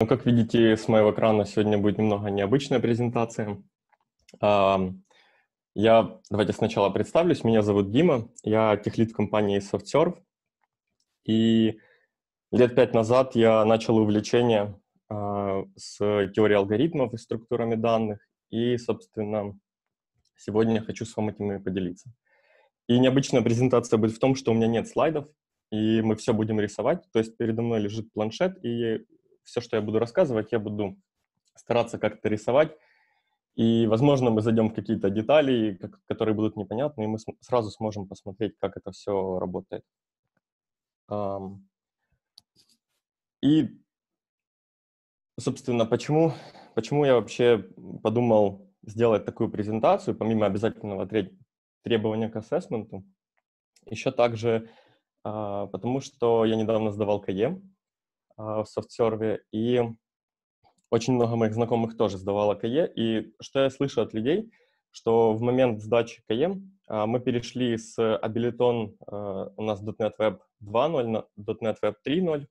Ну, как видите, с моего экрана сегодня будет немного необычная презентация. Давайте сначала представлюсь. Меня зовут Дима, я техлид в компании SoftServe. И лет 5 назад я начал увлечение с теорией алгоритмов и структурами данных. И, собственно, сегодня я хочу с вами этим поделиться. И необычная презентация будет в том, что у меня нет слайдов, и мы все будем рисовать. То есть передо мной лежит планшет, и все, что я буду рассказывать, я буду стараться как-то рисовать. И, возможно, мы зайдем в какие-то детали, которые будут непонятны, и мы сразу сможем посмотреть, как это все работает. И, собственно, почему я вообще подумал сделать такую презентацию, помимо обязательного требования к ассессменту, еще также потому, что я недавно сдавал КЕМ в SoftServe, и очень много моих знакомых тоже сдавало КАЕ. И что я слышу от людей, что в момент сдачи КАЕ мы перешли с Ableton, у нас .NET Web 2.0 на .NET Web 3.0,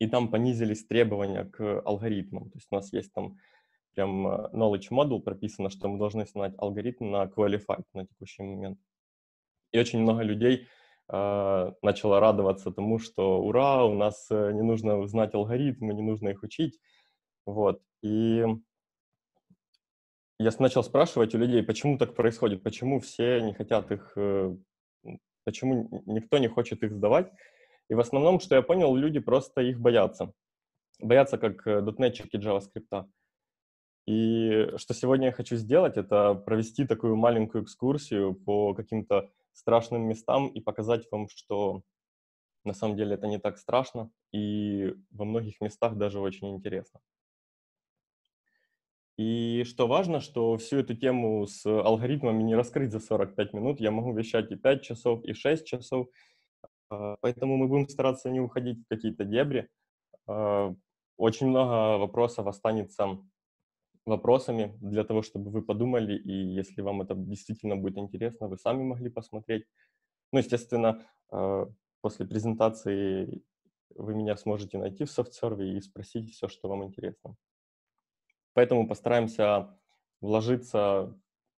и там понизились требования к алгоритмам. То есть у нас есть там прям knowledge module прописано, что мы должны знать алгоритм на qualified на текущий момент. И очень много людей начала радоваться тому, что ура, у нас не нужно знать алгоритмы, не нужно их учить. Вот. И я начал спрашивать у людей, почему так происходит, почему все не хотят их, почему никто не хочет их сдавать. И в основном, что я понял, люди просто их боятся. Боятся как дотнетчики JavaScript. И что сегодня я хочу сделать, это провести такую маленькую экскурсию по каким-то страшным местам и показать вам, что на самом деле это не так страшно и во многих местах даже очень интересно. И что важно, что всю эту тему с алгоритмами не раскрыть за 45 минут, я могу вещать и 5 часов, и 6 часов, поэтому мы будем стараться не уходить в какие-то дебри. Очень много вопросов останется вопросами для того, чтобы вы подумали, и если вам это действительно будет интересно, вы сами могли посмотреть. Ну, естественно, после презентации вы меня сможете найти в SoftServe и спросить все, что вам интересно. Поэтому постараемся вложиться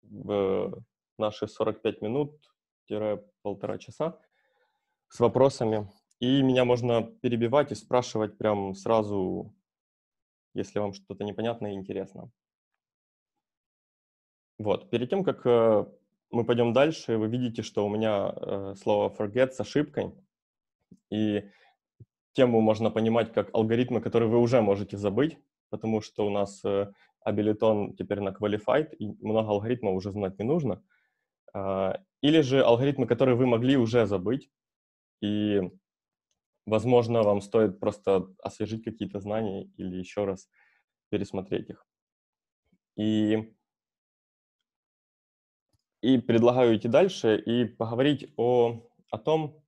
в наши 45 минут-полтора часа с вопросами. И меня можно перебивать и спрашивать прям сразу, если вам что-то непонятно и интересно. Вот. Перед тем, как мы пойдем дальше, вы видите, что у меня слово forget с ошибкой. И тему можно понимать как алгоритмы, которые вы уже можете забыть, потому что у нас Ableton теперь на qualified, и много алгоритмов уже знать не нужно. Или же алгоритмы, которые вы могли уже забыть, и, возможно, вам стоит просто освежить какие-то знания или еще раз пересмотреть их. И предлагаю идти дальше и поговорить о том,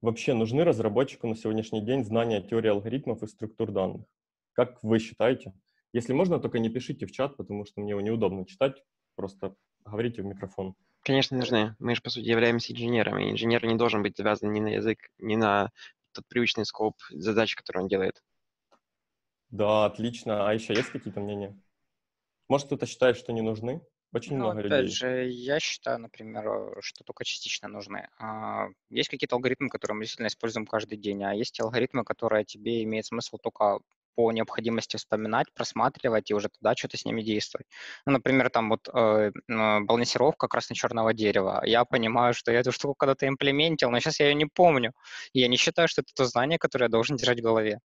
вообще нужны разработчику на сегодняшний день знания теории алгоритмов и структур данных? Как вы считаете? Если можно, только не пишите в чат, потому что мне его неудобно читать, просто говорите в микрофон. Конечно, нужны. Мы же, по сути, являемся инженерами. Инженер не должен быть завязан ни на язык, ни на тот привычный скоп задач, который он делает. Да, отлично. А еще есть какие-то мнения? Может, кто-то считает, что не нужны? Очень много людей. Опять же, я считаю, например, что только частично нужны. Есть какие-то алгоритмы, которые мы действительно используем каждый день, а есть алгоритмы, которые тебе имеет смысл только по необходимости вспоминать, просматривать и уже туда что-то с ними действовать. Ну, например, там вот балансировка красно-черного дерева. Я понимаю, что я эту штуку когда-то имплементил, но сейчас я ее не помню. И я не считаю, что это то знание, которое я должен держать в голове.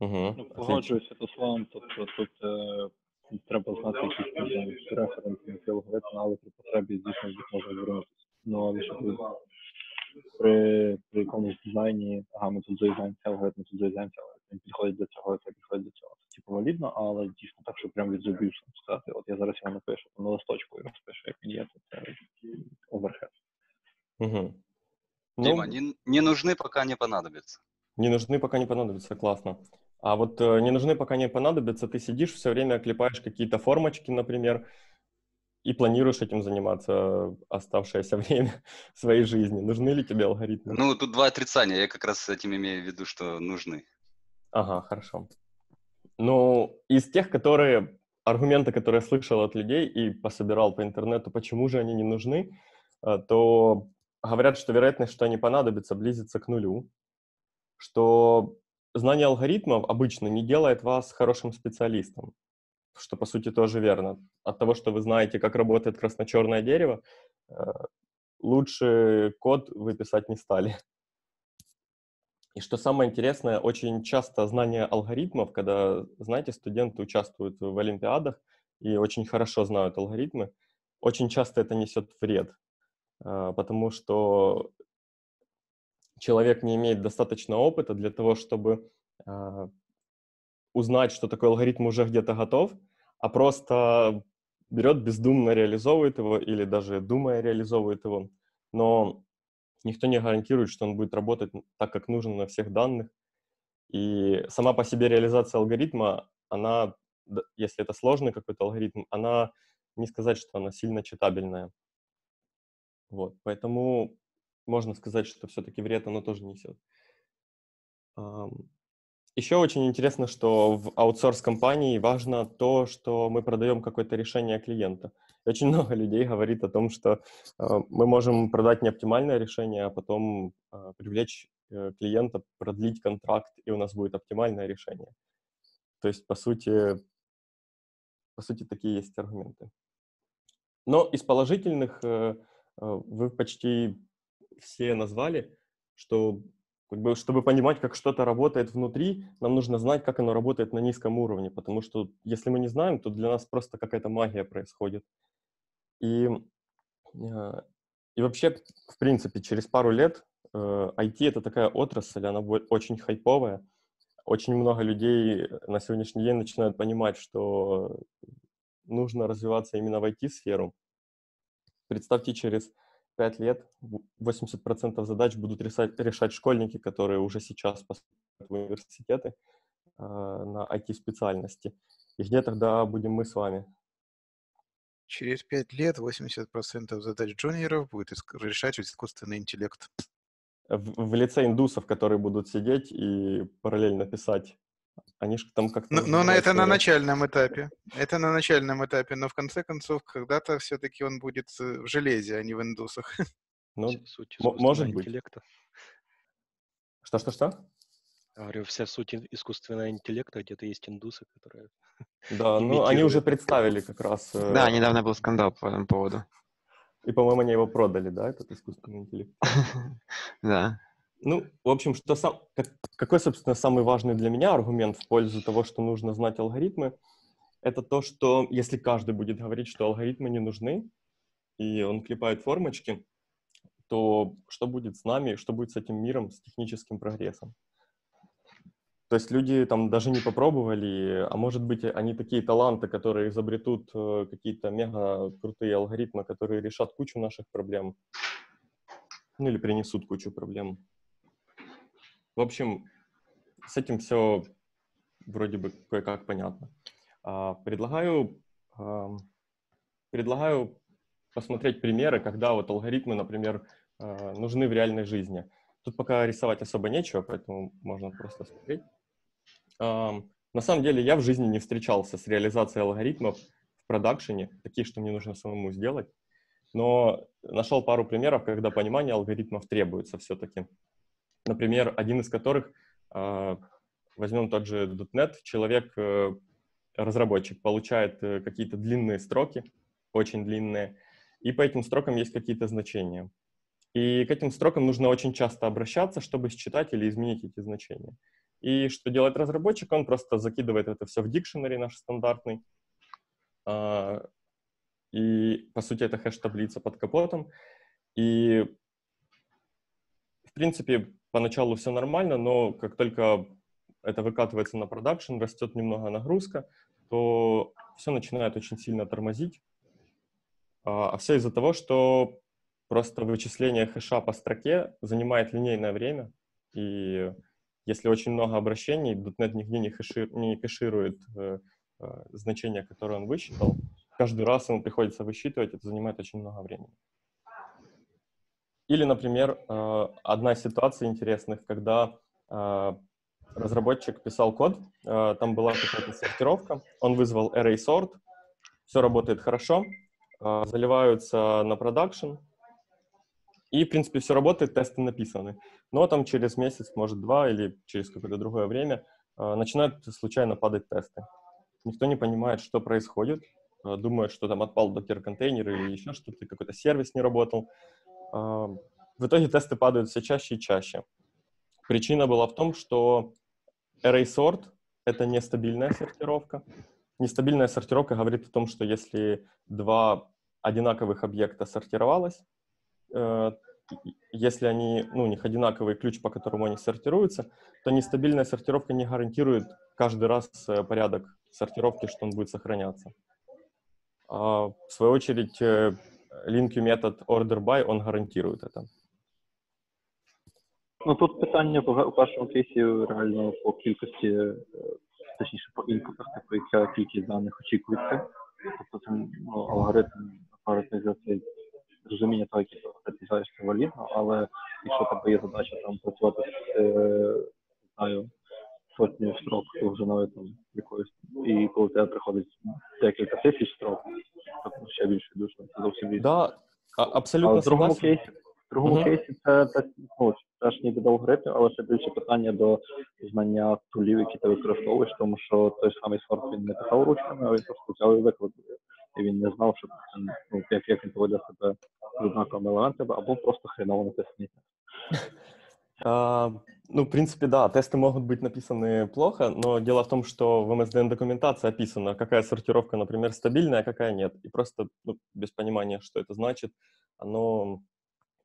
Угу. Ну, погоджуюсь, это словом тут треба знати якісь референси, які алгоритми при потребі дійсно їх можуть вирішити. Ну, але що при якомусь дизайні, ага, ми тут дизайн алгоритм, тут дизайн алгоритм, підходить до цього, це підходить до цього. Це типу валідно, але дійсно так, що прям від зубів сказати. От я зараз його напишу, на листочку його спишу, як він є, це оверхед. Угу. Дима, не нужны, пока не понадобится. Не нужны, пока не понадобится, классно. А вот не нужны, пока не понадобятся, ты сидишь, все время клепаешь какие-то формочки, например, и планируешь этим заниматься оставшееся время своей жизни. Нужны ли тебе алгоритмы? Ну, тут два отрицания. Я как раз с этим имею в виду, что нужны. Ага, хорошо. Ну, из тех, которые... Аргументы, которые я слышал от людей и пособирал по интернету, почему же они не нужны, то говорят, что вероятность, что они понадобятся, близится к нулю, что знание алгоритмов обычно не делает вас хорошим специалистом, что, по сути, тоже верно. От того, что вы знаете, как работает красно-черное дерево, лучше код вы писать не стали. И что самое интересное, очень часто знание алгоритмов, когда, знаете, студенты участвуют в олимпиадах и очень хорошо знают алгоритмы, очень часто это несет вред, потому что человек не имеет достаточно опыта для того, чтобы узнать, что такой алгоритм уже где-то готов, а просто берет, бездумно реализовывает его или даже думая реализовывает его. Но никто не гарантирует, что он будет работать так, как нужно на всех данных. И сама по себе реализация алгоритма, она, если это сложный какой-то алгоритм, она, не сказать, что она сильно читабельная. Вот. Поэтому можно сказать, что все-таки вред она тоже несет. Еще очень интересно, что в аутсорс-компании важно то, что мы продаем какое-то решение клиента. Очень много людей говорит о том, что мы можем продать неоптимальное решение, а потом привлечь клиента, продлить контракт, и у нас будет оптимальное решение. То есть, по сути такие есть аргументы. Но из положительных вы почти все назвали, что... Как бы, чтобы понимать, как что-то работает внутри, нам нужно знать, как оно работает на низком уровне, потому что если мы не знаем, то для нас просто какая-то магия происходит. И вообще, в принципе, через пару лет IT — это такая отрасль, она будет очень хайповая. Очень много людей на сегодняшний день начинают понимать, что нужно развиваться именно в IT-сферу. Представьте, через 5 лет 80% задач будут решать школьники, которые уже сейчас поступают в университеты на IT-специальности. И где тогда будем мы с вами? Через 5 лет 80% задач джуниоров будет решать искусственный интеллект. В лице индусов, которые будут сидеть и параллельно писать. Они же там как-то... Но это на начальном этапе. Это на начальном этапе, но в конце концов когда-то все-таки он будет в железе, а не в индусах. Ну, суть может быть. Интеллекта. Что? Я говорю, вся суть искусственного интеллекта, где-то есть индусы, которые... Да, ну они уже представили как раз... Да, недавно был скандал по этому поводу. И, по-моему, они его продали, да, этот искусственный интеллект? Да. Ну, в общем, какой, собственно, самый важный для меня аргумент в пользу того, что нужно знать алгоритмы, это то, что если каждый будет говорить, что алгоритмы не нужны, и он клепает формочки, то что будет с нами, что будет с этим миром, с техническим прогрессом? То есть люди там даже не попробовали, а может быть, они такие таланты, которые изобретут какие-то мега-крутые алгоритмы, которые решат кучу наших проблем, ну или принесут кучу проблем. В общем, с этим все вроде бы кое-как понятно. Предлагаю посмотреть примеры, когда вот алгоритмы, например, нужны в реальной жизни. Тут пока рисовать особо нечего, поэтому можно просто смотреть. На самом деле я в жизни не встречался с реализацией алгоритмов в продакшене, такие, что мне нужно самому сделать. Но нашел пару примеров, когда понимание алгоритмов требуется все-таки. Например, один из которых, возьмем тот же .NET, разработчик, получает какие-то длинные строки, очень длинные, и по этим строкам есть какие-то значения. И к этим строкам нужно очень часто обращаться, чтобы считать или изменить эти значения. И что делает разработчик? Он просто закидывает это все в дикшенери наш стандартный, и, по сути, это хэш-таблица под капотом, и, в принципе, поначалу все нормально, но как только это выкатывается на продакшн, растет немного нагрузка, то все начинает очень сильно тормозить. А все из-за того, что просто вычисление хэша по строке занимает линейное время. И если очень много обращений, .NET нигде не кэширует значение, которое он высчитал. Каждый раз ему приходится высчитывать, это занимает очень много времени. Или, например, одна из ситуаций интересных, когда разработчик писал код, там была какая-то сортировка, он вызвал array sort, все работает хорошо, заливаются на продакшн, и, в принципе, все работает, тесты написаны. Но там через месяц, может, два или через какое-то другое время начинают случайно падать тесты. Никто не понимает, что происходит, думает, что там отпал докер-контейнер или еще что-то, какой-то сервис не работал. В итоге тесты падают все чаще и чаще. Причина была в том, что array sort — это нестабильная сортировка. Нестабильная сортировка говорит о том, что если два одинаковых объекта сортировалось, если они, ну, у них одинаковый ключ, по которому они сортируются, то нестабильная сортировка не гарантирует каждый раз порядок сортировки, что он будет сохраняться. В свою очередь, линкью метод orderBy, он гарантирует это. Ну, тут питання в вашому кейсі реально по кількості, точніше по інпутах, по яка кількість даних очікується. Тобто це, ну, алгоритм параметризації, розуміння того, які ти писаєш, це валідно, але якщо тебе є задача там працювати з, знаю, сотнею строк довжиною там якоюсь, і коли тебе приходить декілька тисяч строк, тобто ще більше душно, це зовсім більше. Да, абсолютно согласен. В другому кейсі це, ну, теж ніби до алгоритмів, але ще більше питання до знання тулів, які ти використовуєш, тому що той самий сорт він не писав ручками, а він просто взяв і викладав. І він не знав, що це, ну, як він поведе себе з однаковими елементами, або просто хреново написані. Ну, в принципе, да, тесты могут быть написаны плохо, но дело в том, что в MSDN-документации описано, какая сортировка, например, стабильная, а какая нет. И просто, ну, без понимания, что это значит, оно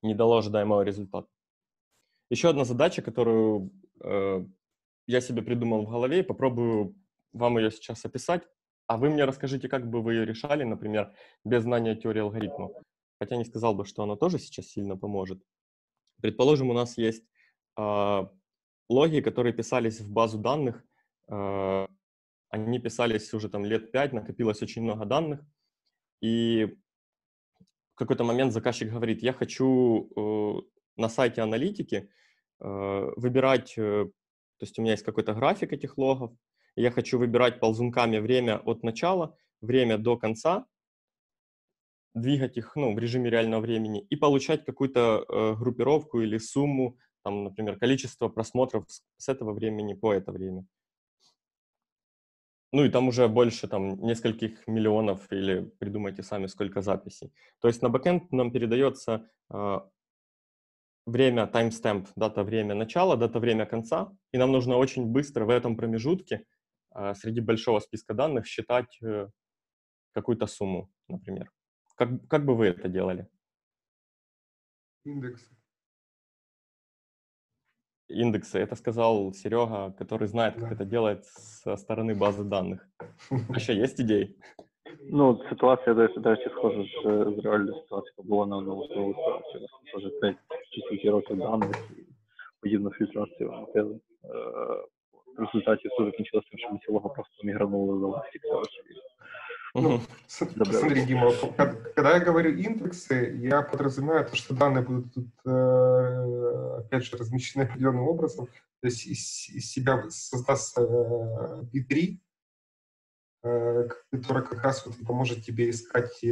не дало ожидаемого результата. Еще одна задача, которую я себе придумал в голове, и попробую вам ее сейчас описать, а вы мне расскажите, как бы вы ее решали, например, без знания теории алгоритмов. Хотя не сказал бы, что она тоже сейчас сильно поможет. Предположим, у нас есть логи, которые писались в базу данных, они писались уже там лет 5, накопилось очень много данных, и в какой-то момент заказчик говорит: я хочу на сайте аналитики выбирать, то есть у меня есть какой-то график этих логов, и я хочу выбирать ползунками время от начала, время до конца, двигать их, ну, в режиме реального времени и получать какую-то группировку или сумму, там, например, количество просмотров с этого времени по это время. Ну и там уже больше там нескольких миллионов, или придумайте сами, сколько записей. То есть на бэкэнд нам передается время, таймстемп, дата время начала, дата время конца, и нам нужно очень быстро в этом промежутке среди большого списка данных считать какую-то сумму, например. Как бы вы это делали? Индексы. Индексы. Это сказал Серега, который знает, как это делать со стороны базы данных. Вообще есть идеи? Ну, ситуация, даже схожа з реальною ситуацією, була на одному слову. Тоже 5 числі років даних, подібно фільтрацію мотили. В результаті все закінчилося тим, що ми цілого просто мігранули за ластик. Ну, смотри, Дима, когда я говорю индексы, я подразумеваю то, что данные будут тут, опять же, размещены определенным образом. То есть из себя создастся B3, который как раз вот поможет тебе искать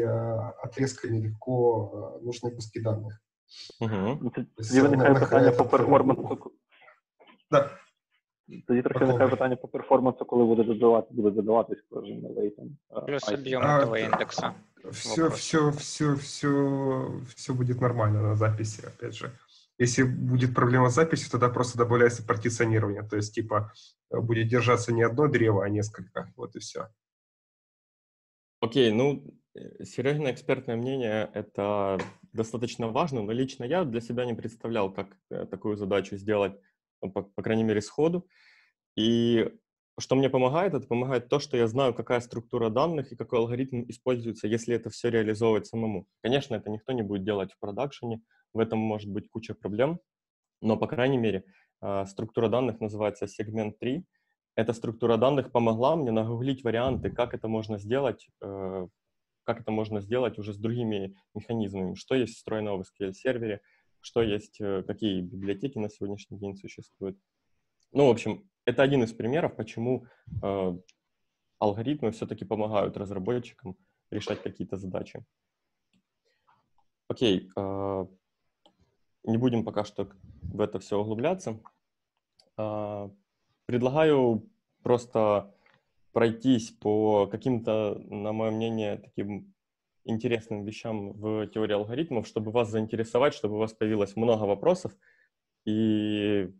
отрезками легко нужные куски данных. Да. Тоді трохи таке питання по перформансу, коли буде додаватись кожен новий там. Плюс об'єм этого индекса. Все будет нормально на записи, опять же. Если будет проблема с записью, тогда просто добавляется партиционирование. То есть, типа, будет держаться не одно древо, а несколько. Вот и все. Окей, ну, Серегина экспертное мнение — это достаточно важно, но лично я для себя не представлял, как такую задачу сделать, по крайней мере, сходу. И что мне помогает, это помогает то, что я знаю, какая структура данных и какой алгоритм используется, если это все реализовывать самому. Конечно, это никто не будет делать в продакшене, в этом может быть куча проблем, но, по крайней мере, структура данных называется Segment tree. Эта структура данных помогла мне нагуглить варианты, как это можно сделать уже с другими механизмами, что есть встроенного в SQL-сервере, что есть, какие библиотеки на сегодняшний день существуют. Ну, в общем, это один из примеров, почему алгоритмы все-таки помогают разработчикам решать какие-то задачи. Окей, не будем пока что в это все углубляться. Предлагаю просто пройтись по каким-то, на мое мнение, таким интересным вещам в теории алгоритмов, чтобы вас заинтересовать, чтобы у вас появилось много вопросов, и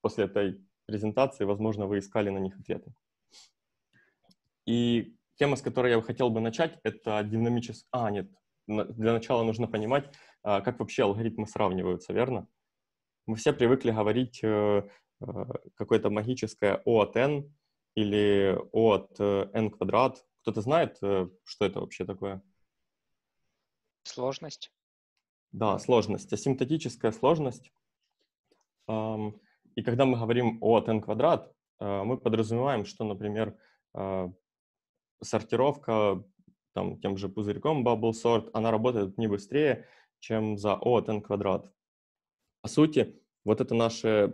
после этой презентации, возможно, вы искали на них ответы. И тема, с которой я хотел бы начать, это динамическая... А, нет, для начала нужно понимать, как вообще алгоритмы сравниваются, верно? Мы все привыкли говорить какое-то магическое O от n или O от n квадрат. Кто-то знает, что это вообще такое? Сложность. Да, сложность. Асимптотическая сложность. И когда мы говорим O от n квадрат, мы подразумеваем, что, например, сортировка там, тем же пузырьком bubble sort, она работает не быстрее, чем за O от n квадрат. По сути, вот это наше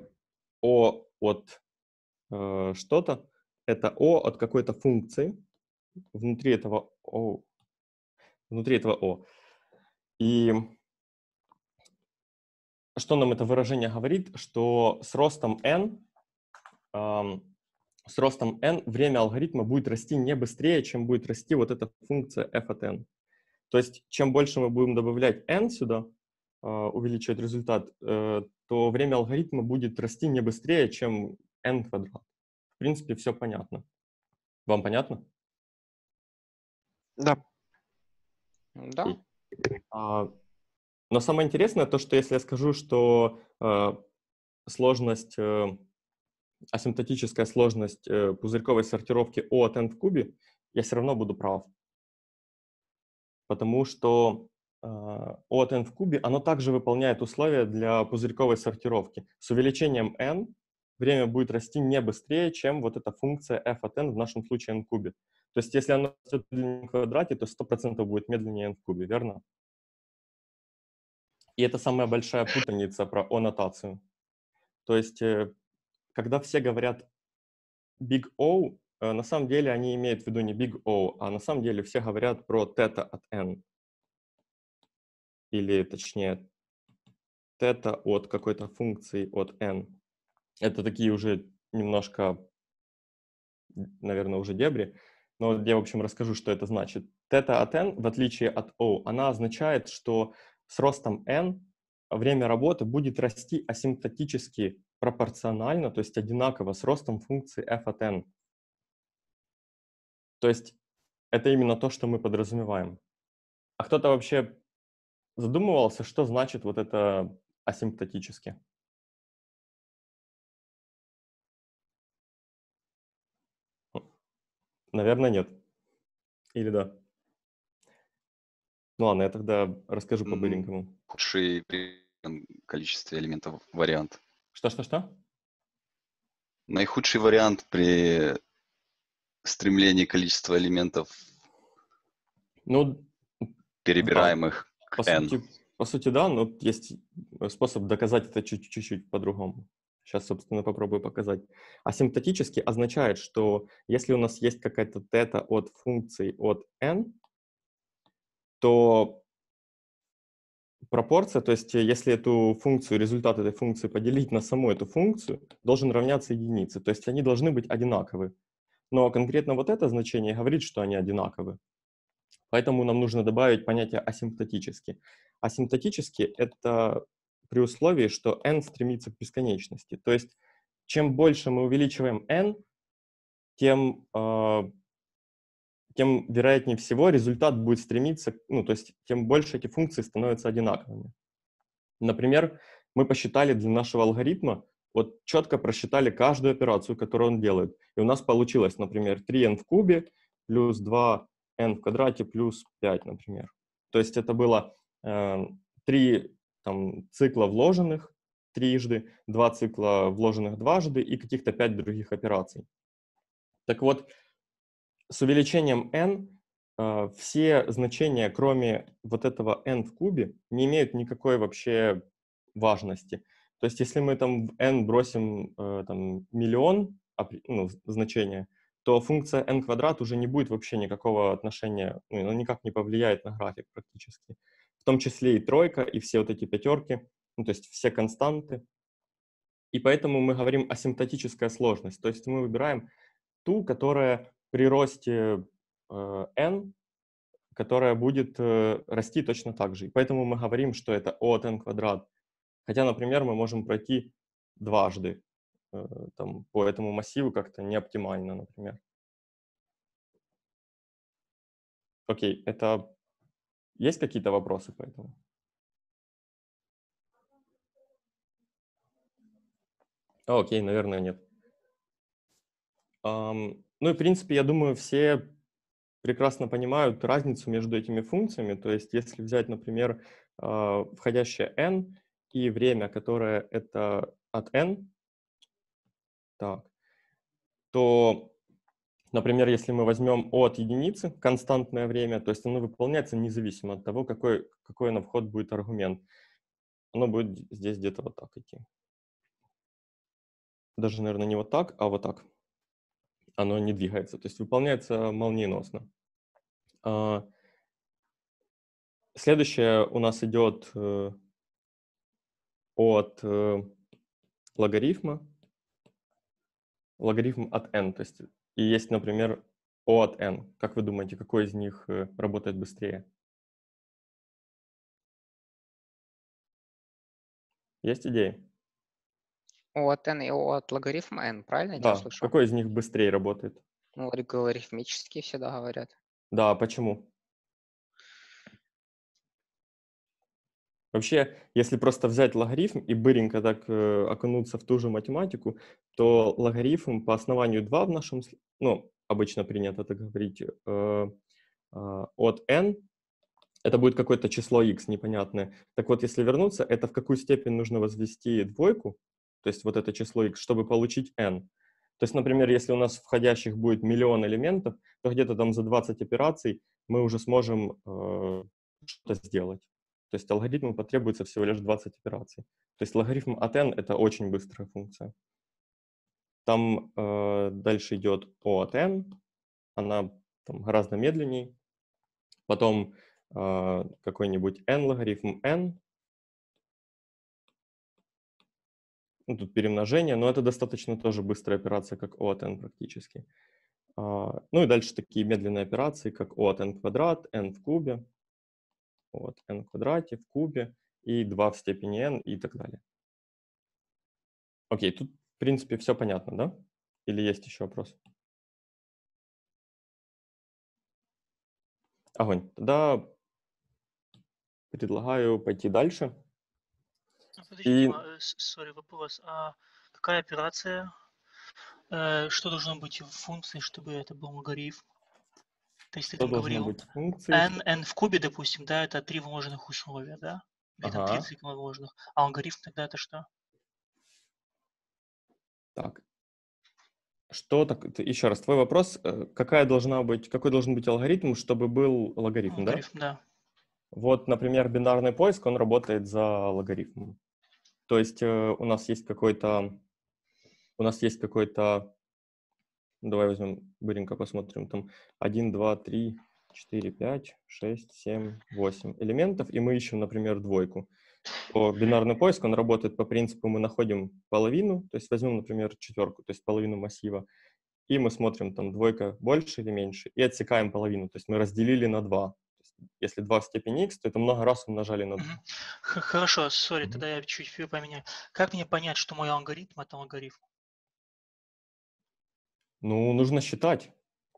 O от что-то, это O от какой-то функции внутри этого O. И что нам это выражение говорит? Что с ростом n время алгоритма будет расти не быстрее, чем будет расти вот эта функция f от n. То есть, чем больше мы будем добавлять n сюда, увеличивать результат, то время алгоритма будет расти не быстрее, чем n квадрат. В принципе, все понятно. Вам понятно? Да. Да. Но самое интересное то, что если я скажу, что сложность, асимптотическая сложность пузырьковой сортировки O от n в кубе, я все равно буду прав. Потому что O от n в кубе, оно также выполняет условия для пузырьковой сортировки. С увеличением n время будет расти не быстрее, чем вот эта функция f от n, в нашем случае n в кубе. То есть если оно растет в квадрате, то 100% будет медленнее n в кубе, верно? И это самая большая путаница про O-нотацию. То есть, когда все говорят big O, на самом деле они имеют в виду не big O, а на самом деле все говорят про тета от n. Или, точнее, тета от какой-то функции от n. Это такие уже немножко, наверное, уже дебри. Но я, в общем, расскажу, что это значит. Тета от n, в отличие от O, она означает, что с ростом n время работы будет расти асимптотически пропорционально, то есть одинаково с ростом функции f от n. То есть это именно то, что мы подразумеваем. А кто-то вообще задумывался, что значит вот это асимптотически? Наверное, нет. Или да? Ну ладно, я тогда расскажу по-быренькому. Лучшее количество элементов вариант. Что-что-что? Наихудший вариант при стремлении количества элементов, ну, перебираемых да, к n. По сути, да, но есть способ доказать это чуть-чуть по-другому. Сейчас, собственно, попробую показать. Асимптотически означает, что если у нас есть какая-то тета от функции от n, то пропорция, то есть если эту функцию, результат этой функции поделить на саму эту функцию, должен равняться единице. То есть они должны быть одинаковы. Но конкретно вот это значение говорит, что они одинаковы. Поэтому нам нужно добавить понятие асимптотически. Асимптотически — это при условии, что n стремится к бесконечности. То есть чем больше мы увеличиваем n, тем вероятнее всего результат будет стремиться, ну, то есть тем больше эти функции становятся одинаковыми. Например, мы посчитали для нашего алгоритма, вот четко просчитали каждую операцию, которую он делает. И у нас получилось, например, 3n в кубе плюс 2n в квадрате плюс 5, например. То есть это было 3 там, цикла вложенных трижды, 2 цикла вложенных дважды и каких-то 5 других операций. Так вот, с увеличением n все значения, кроме вот этого n в кубе, не имеют никакой вообще важности. То есть если мы там в n бросим там, миллион значение, то функция n квадрат уже не будет вообще никакого отношения, ну, она никак не повлияет на график практически. В том числе и тройка, и все вот эти пятерки, ну, то есть все константы. И поэтому мы говорим асимптотическая сложность. То есть мы выбираем ту, которая при росте n, которая будет расти точно так же. И поэтому мы говорим, что это O от n квадрат. Хотя, например, мы можем пройти дважды там, по этому массиву как-то неоптимально, например. Окей, это... Есть какие-то вопросы по этому? Окей, наверное, нет. Ну и, в принципе, я думаю, все прекрасно понимают разницу между этими функциями. То есть, если взять, например, входящее n и время, которое это от n, так, то, например, если мы возьмем O от единицы, константное время, то есть оно выполняется независимо от того, какой на вход будет аргумент. Оно будет здесь где-то вот так идти. Даже, наверное, не вот так, а вот так. Оно не двигается, то есть выполняется молниеносно. Следующее у нас идет от логарифма. Логарифм от n, то есть и есть, например, O от n. Как вы думаете, какой из них работает быстрее? Есть идеи? O от n и O от логарифма n, правильно? Да, я слышу? Какой из них быстрее работает? Ну, логарифмические всегда говорят. Да, почему? Вообще, если просто взять логарифм и быренько так окунуться в ту же математику, то логарифм по основанию 2 в нашем, ну, обычно принято так говорить, от n, это будет какое-то число x непонятное. Так вот, если вернуться, это в какую степень нужно возвести двойку, то есть вот это число x, чтобы получить n. То есть, например, если у нас входящих будет миллион элементов, то где-то там за 20 операций мы уже сможем что-то сделать. То есть алгоритму потребуется всего лишь 20 операций. То есть логарифм от n — это очень быстрая функция. Там дальше идет O от n, она там гораздо медленнее. Потом какой-нибудь n логарифм n. Ну, тут перемножение, но это достаточно тоже быстрая операция, как O от n практически. Ну и дальше такие медленные операции, как O от n квадрат, n в кубе. Вот, n в квадрате, в кубе, и 2 в степени n, и так далее. Окей, тут, в принципе, все понятно, да? Или есть еще вопрос? Огонь. Тогда предлагаю пойти дальше. Подожди, сори, вопрос. А какая операция? Что должно быть в функции, чтобы это был логарифм? То есть ты говорил, n в кубе, допустим, да, это 3 вложенных условия, да? Или там 3 цикла вложенных. А алгоритм тогда это что? Так. Что так? Еще раз, твой вопрос. Какой должен быть алгоритм, чтобы был логарифм, да? Логарифм, да. Вот, например, бинарный поиск, он работает за логарифмом. То есть у нас есть какой-то... Давай возьмем, быренько посмотрим, там 1, 2, 3, 4, 5, 6, 7, 8 элементов, и мы ищем, например, двойку. То бинарный поиск, он работает по принципу, мы находим половину, то есть возьмем, например, четверку, то есть половину массива, и мы смотрим, там двойка больше или меньше, и отсекаем половину, то есть мы разделили на 2. Если 2 в степени x, то это много раз умножали на 2. Хорошо, сори, тогда я чуть-чуть поменяю. Как мне понять, что мой алгоритм — это алгоритм? Ну, нужно считать.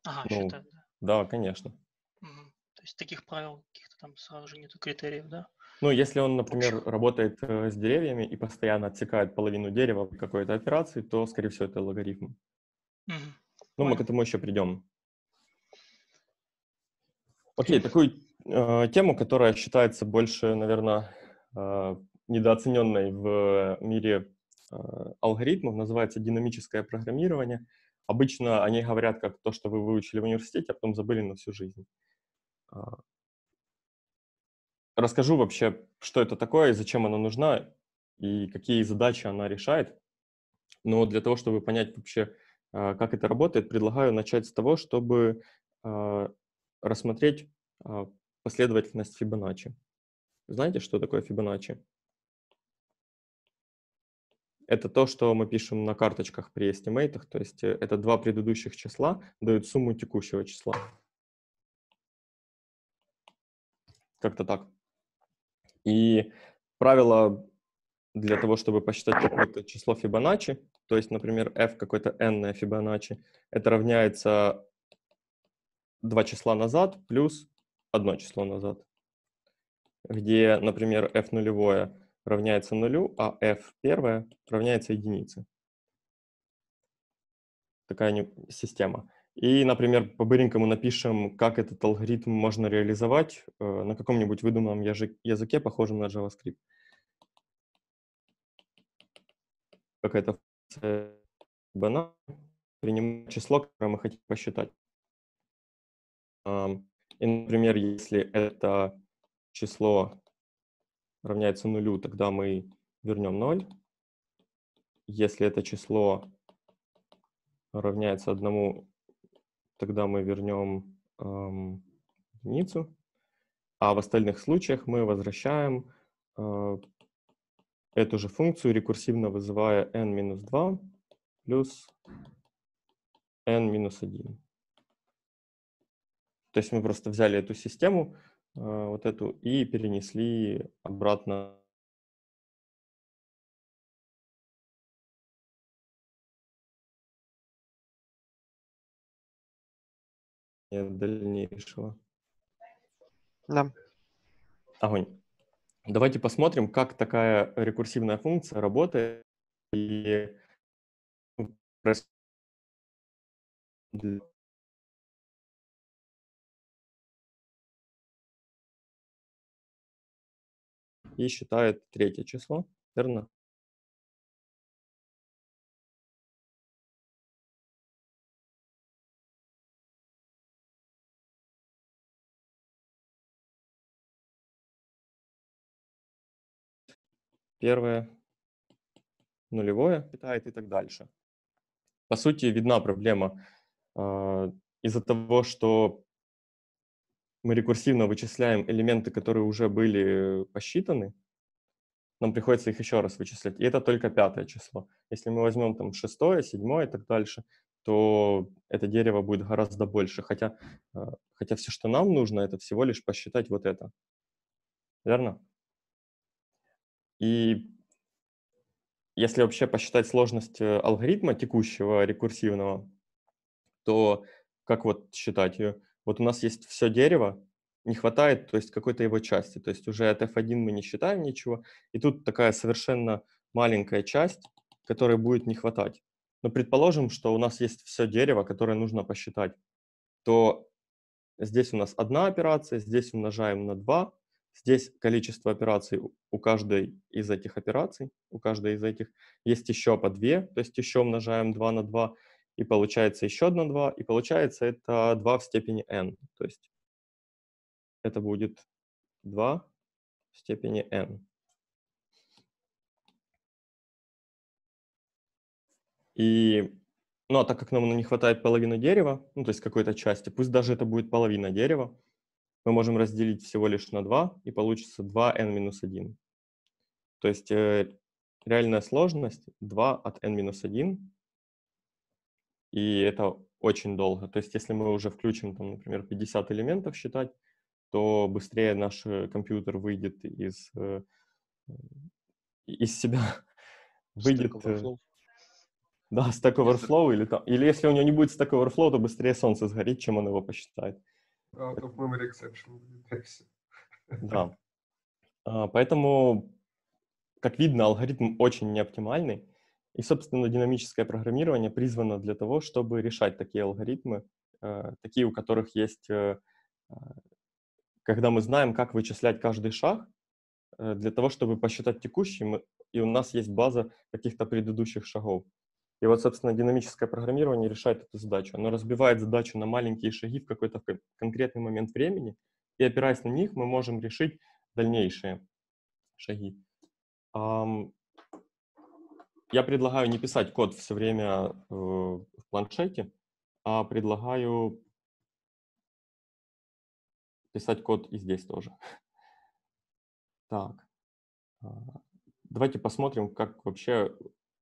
Ага, ну, считать, да. Да, конечно. Угу. То есть таких правил каких-то там сразу же нету критериев, да? Ну, если он, например, работает с деревьями и постоянно отсекает половину дерева при какой-то операции, то, скорее всего, это логарифм. Угу. Ну, мы к этому еще придем. Окей, такую тему, которая считается больше, наверное, недооцененной в мире алгоритмов, называется динамическое программирование. Обычно они говорят как то, что вы выучили в университете, а потом забыли на всю жизнь. Расскажу вообще, что это такое, зачем она нужна и какие задачи она решает. Но для того, чтобы понять вообще, Как это работает, предлагаю начать с того, чтобы рассмотреть последовательность Фибоначчи. Знаете, что такое Фибоначчи? Это то, что мы пишем на карточках при эстимейтах, то есть это два предыдущих числа дают сумму текущего числа. Как-то так. И правило для того, чтобы посчитать какое-то число Фибоначчи, то есть, например, f какое-то n-ное Фибоначчи, это равняется два числа назад плюс одно число назад, где, например, f нулевое равняется нулю, а f первое равняется единице. Такая система. И, например, по-быренькому напишем, как этот алгоритм можно реализовать на каком-нибудь выдуманном языке, похожем на JavaScript. Какая-то фибоначчи принимает число, которое мы хотим посчитать. И, например, если это число равняется нулю, тогда мы вернем 0. Если это число равняется 1, тогда мы вернем единицу. А в остальных случаях мы возвращаем эту же функцию, рекурсивно вызывая n-2 плюс n-1. То есть мы просто взяли эту систему, вот эту, и перенесли обратно. Нет дальнейшего. Да. Огонь. Давайте посмотрим, как такая рекурсивная функция работает и считает третье число, верно? Первое, нулевое, считает и так дальше. По сути, видна проблема. Из-за того, что мы рекурсивно вычисляем элементы, которые уже были посчитаны, нам приходится их еще раз вычислять. И это только пятое число. Если мы возьмем там шестое, седьмое и так дальше, то это дерево будет гораздо больше. Хотя все, что нам нужно, это всего лишь посчитать вот это. Верно? И если вообще посчитать сложность алгоритма текущего рекурсивного, то как вот считать ее? Вот у нас есть все дерево, не хватает, то есть какой-то его части. То есть уже от f1 мы не считаем ничего. И тут такая совершенно маленькая часть, которой будет не хватать. Но предположим, что у нас есть все дерево, которое нужно посчитать. То здесь у нас одна операция, здесь умножаем на 2. Здесь количество операций у каждой из этих операций, у каждой из этих есть еще по 2. То есть еще умножаем 2 на 2. И получается еще одна 2, и получается это 2 в степени n. То есть это будет 2 в степени n. И, ну а так как нам не хватает половины дерева, ну то есть какой-то части, пусть даже это будет половина дерева, мы можем разделить всего лишь на 2, и получится 2n-1. То есть реальная сложность 2 от n-1. И это очень долго. То есть если мы уже включим, там, например, 50 элементов считать, то быстрее наш компьютер выйдет из себя. Выйдет, да, Stack Overflow. Или если у него не будет Stack Overflow, то быстрее солнце сгорит, чем он его посчитает. Out of memory exception. Да. Поэтому, как видно, алгоритм очень неоптимальный. И, собственно, динамическое программирование призвано для того, чтобы решать такие алгоритмы, такие, у которых есть, когда мы знаем, как вычислять каждый шаг, для того, чтобы посчитать текущий, и у нас есть база каких-то предыдущих шагов. И вот, собственно, динамическое программирование решает эту задачу. Оно разбивает задачу на маленькие шаги в какой-то конкретный момент времени, и, опираясь на них, мы можем решить дальнейшие шаги. Я предлагаю не писать код все время в планшете, а предлагаю писать код и здесь тоже. Так, давайте посмотрим, как вообще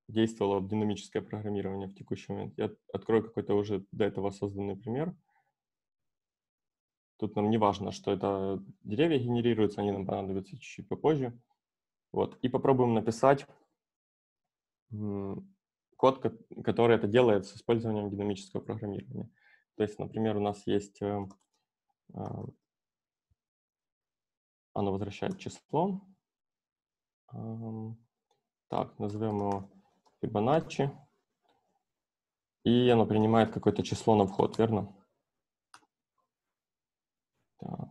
действовало динамическое программирование в текущий момент. Я открою какой-то уже до этого созданный пример. Тут нам не важно, что это деревья генерируются, они нам понадобятся чуть-чуть попозже. Вот. И попробуем написать код, который это делает с использованием динамического программирования. То есть, например, у нас есть... Оно возвращает число. Так, назовем его Fibonacci. И оно принимает какое-то число на вход, верно? Так.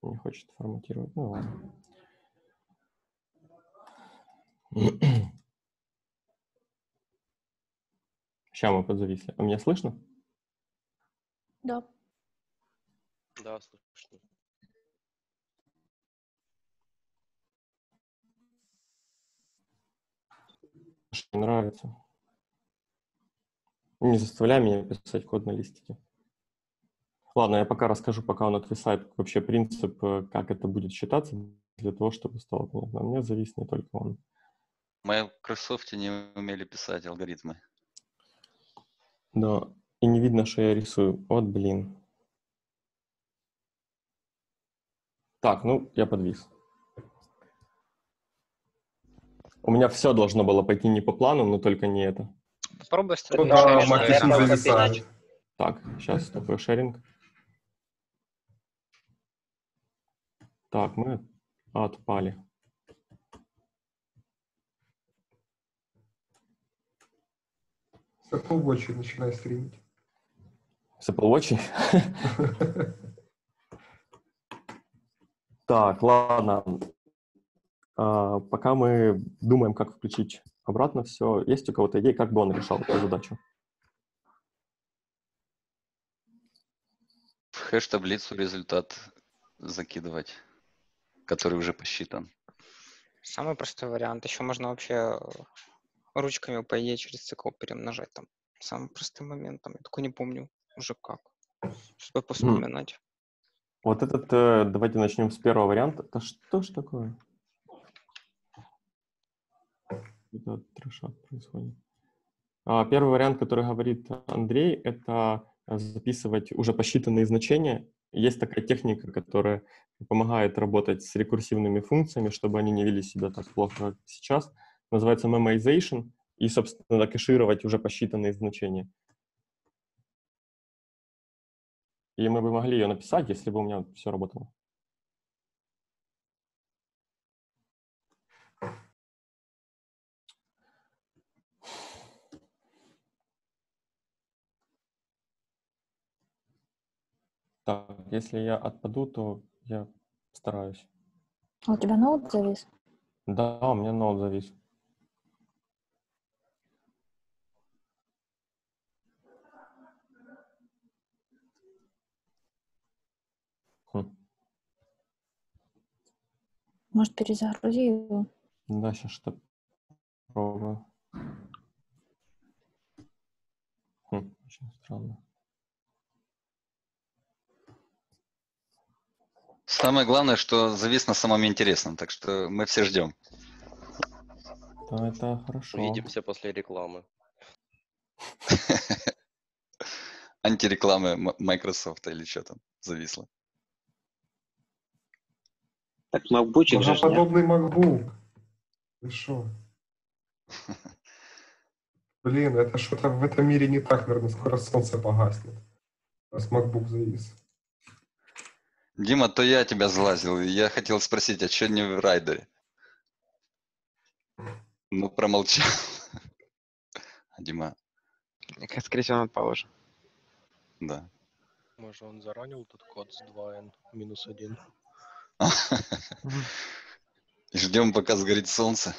Не хочет форматировать. Ну ладно. Сейчас мы подзависли. А меня слышно? Да. Да, слышно. Мне нравится. Не заставляй меня писать код на листике. Ладно, я пока расскажу, пока он отвисает, вообще принцип, как это будет считаться, для того, чтобы стало понятно. Мне завис не только он. Мы в Microsoft не умели писать алгоритмы. Да, и не видно, что я рисую. Вот, блин. Так, ну, я подвис. У меня все должно было пойти не по плану, но только не это. Попробуй, зависает. Так, сейчас такой шеринг. Так, мы отпали. С Apple Watch начинай стримить. С Apple Watch? Так, ладно. Пока мы думаем, как включить обратно все, есть у кого-то идеи, как бы он решал эту задачу? В хэш-таблицу результат закидывать, который уже посчитан. Самый простой вариант. Еще можно вообще ручками, по идее, через цикл перемножать там. Самый простой момент. Там, я только не помню уже как. Чтобы вспоминать. Вот этот, давайте начнем с первого варианта. Это что ж такое? Это трешак происходит. Первый вариант, который говорит Андрей, это записывать уже посчитанные значения. Есть такая техника, которая помогает работать с рекурсивными функциями, чтобы они не вели себя так плохо, как сейчас. Называется memoization. И, собственно, кэшировать уже посчитанные значения. И мы бы могли ее написать, если бы у меня все работало. Так, если я отпаду, то я стараюсь. А у тебя ноут завис? Да, у меня ноут завис. Может, перезагрузи его? Да, сейчас что-то пробую. Очень странно. Самое главное, что завис на самом интересном, так что мы все ждем. Да, это хорошо. Увидимся после рекламы. Антирекламы Microsoft или что там зависло. Так, MacBook же. Подобный MacBook. Ты шо? Блин, это что-то в этом мире не так, наверное, скоро солнце погаснет. Раз MacBook завис. Дима, то я тебя залазил. Я хотел спросить, а что не в райдере? Ну, промолчал. Дима. Скорее всего, он отпал уже. Да. Может, он заранил тут код с 2n минус 1. Ждем, пока сгорит солнце.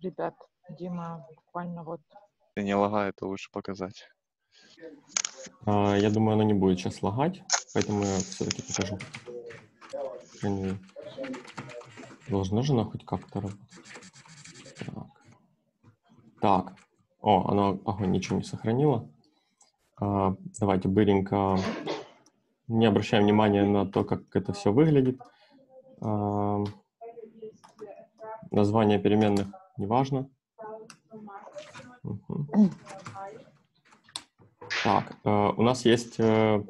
Ребят, Дима, буквально вот... Если не лагает, то лучше показать. Я думаю, она не будет сейчас лагать, поэтому я все-таки покажу. Должна же она хоть как-то работать. Так. О, она ничего не сохранила. Давайте быренько. Не обращаем внимания на то, как это все выглядит. Название переменных неважно. Угу. Так, у нас есть... то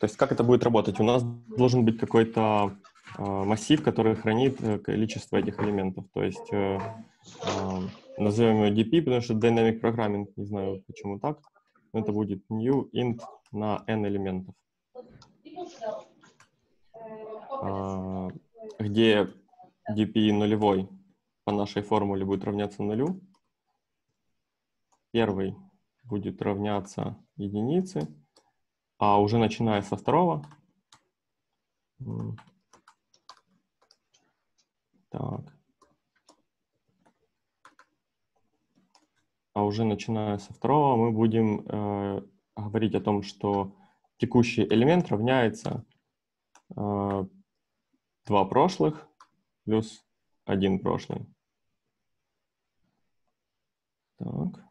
есть как это будет работать? У нас должен быть какой-то массив, который хранит количество этих элементов. То есть назовем его DP, потому что Dynamic Programming, не знаю почему так. Но это будет new int на n элементов. Где... dp нулевой по нашей формуле будет равняться нулю. Первый будет равняться единице. А уже начиная со второго. Так. А уже начиная со второго мы будем говорить о том, что текущий элемент равняется два прошлых плюс один прошлый. Так.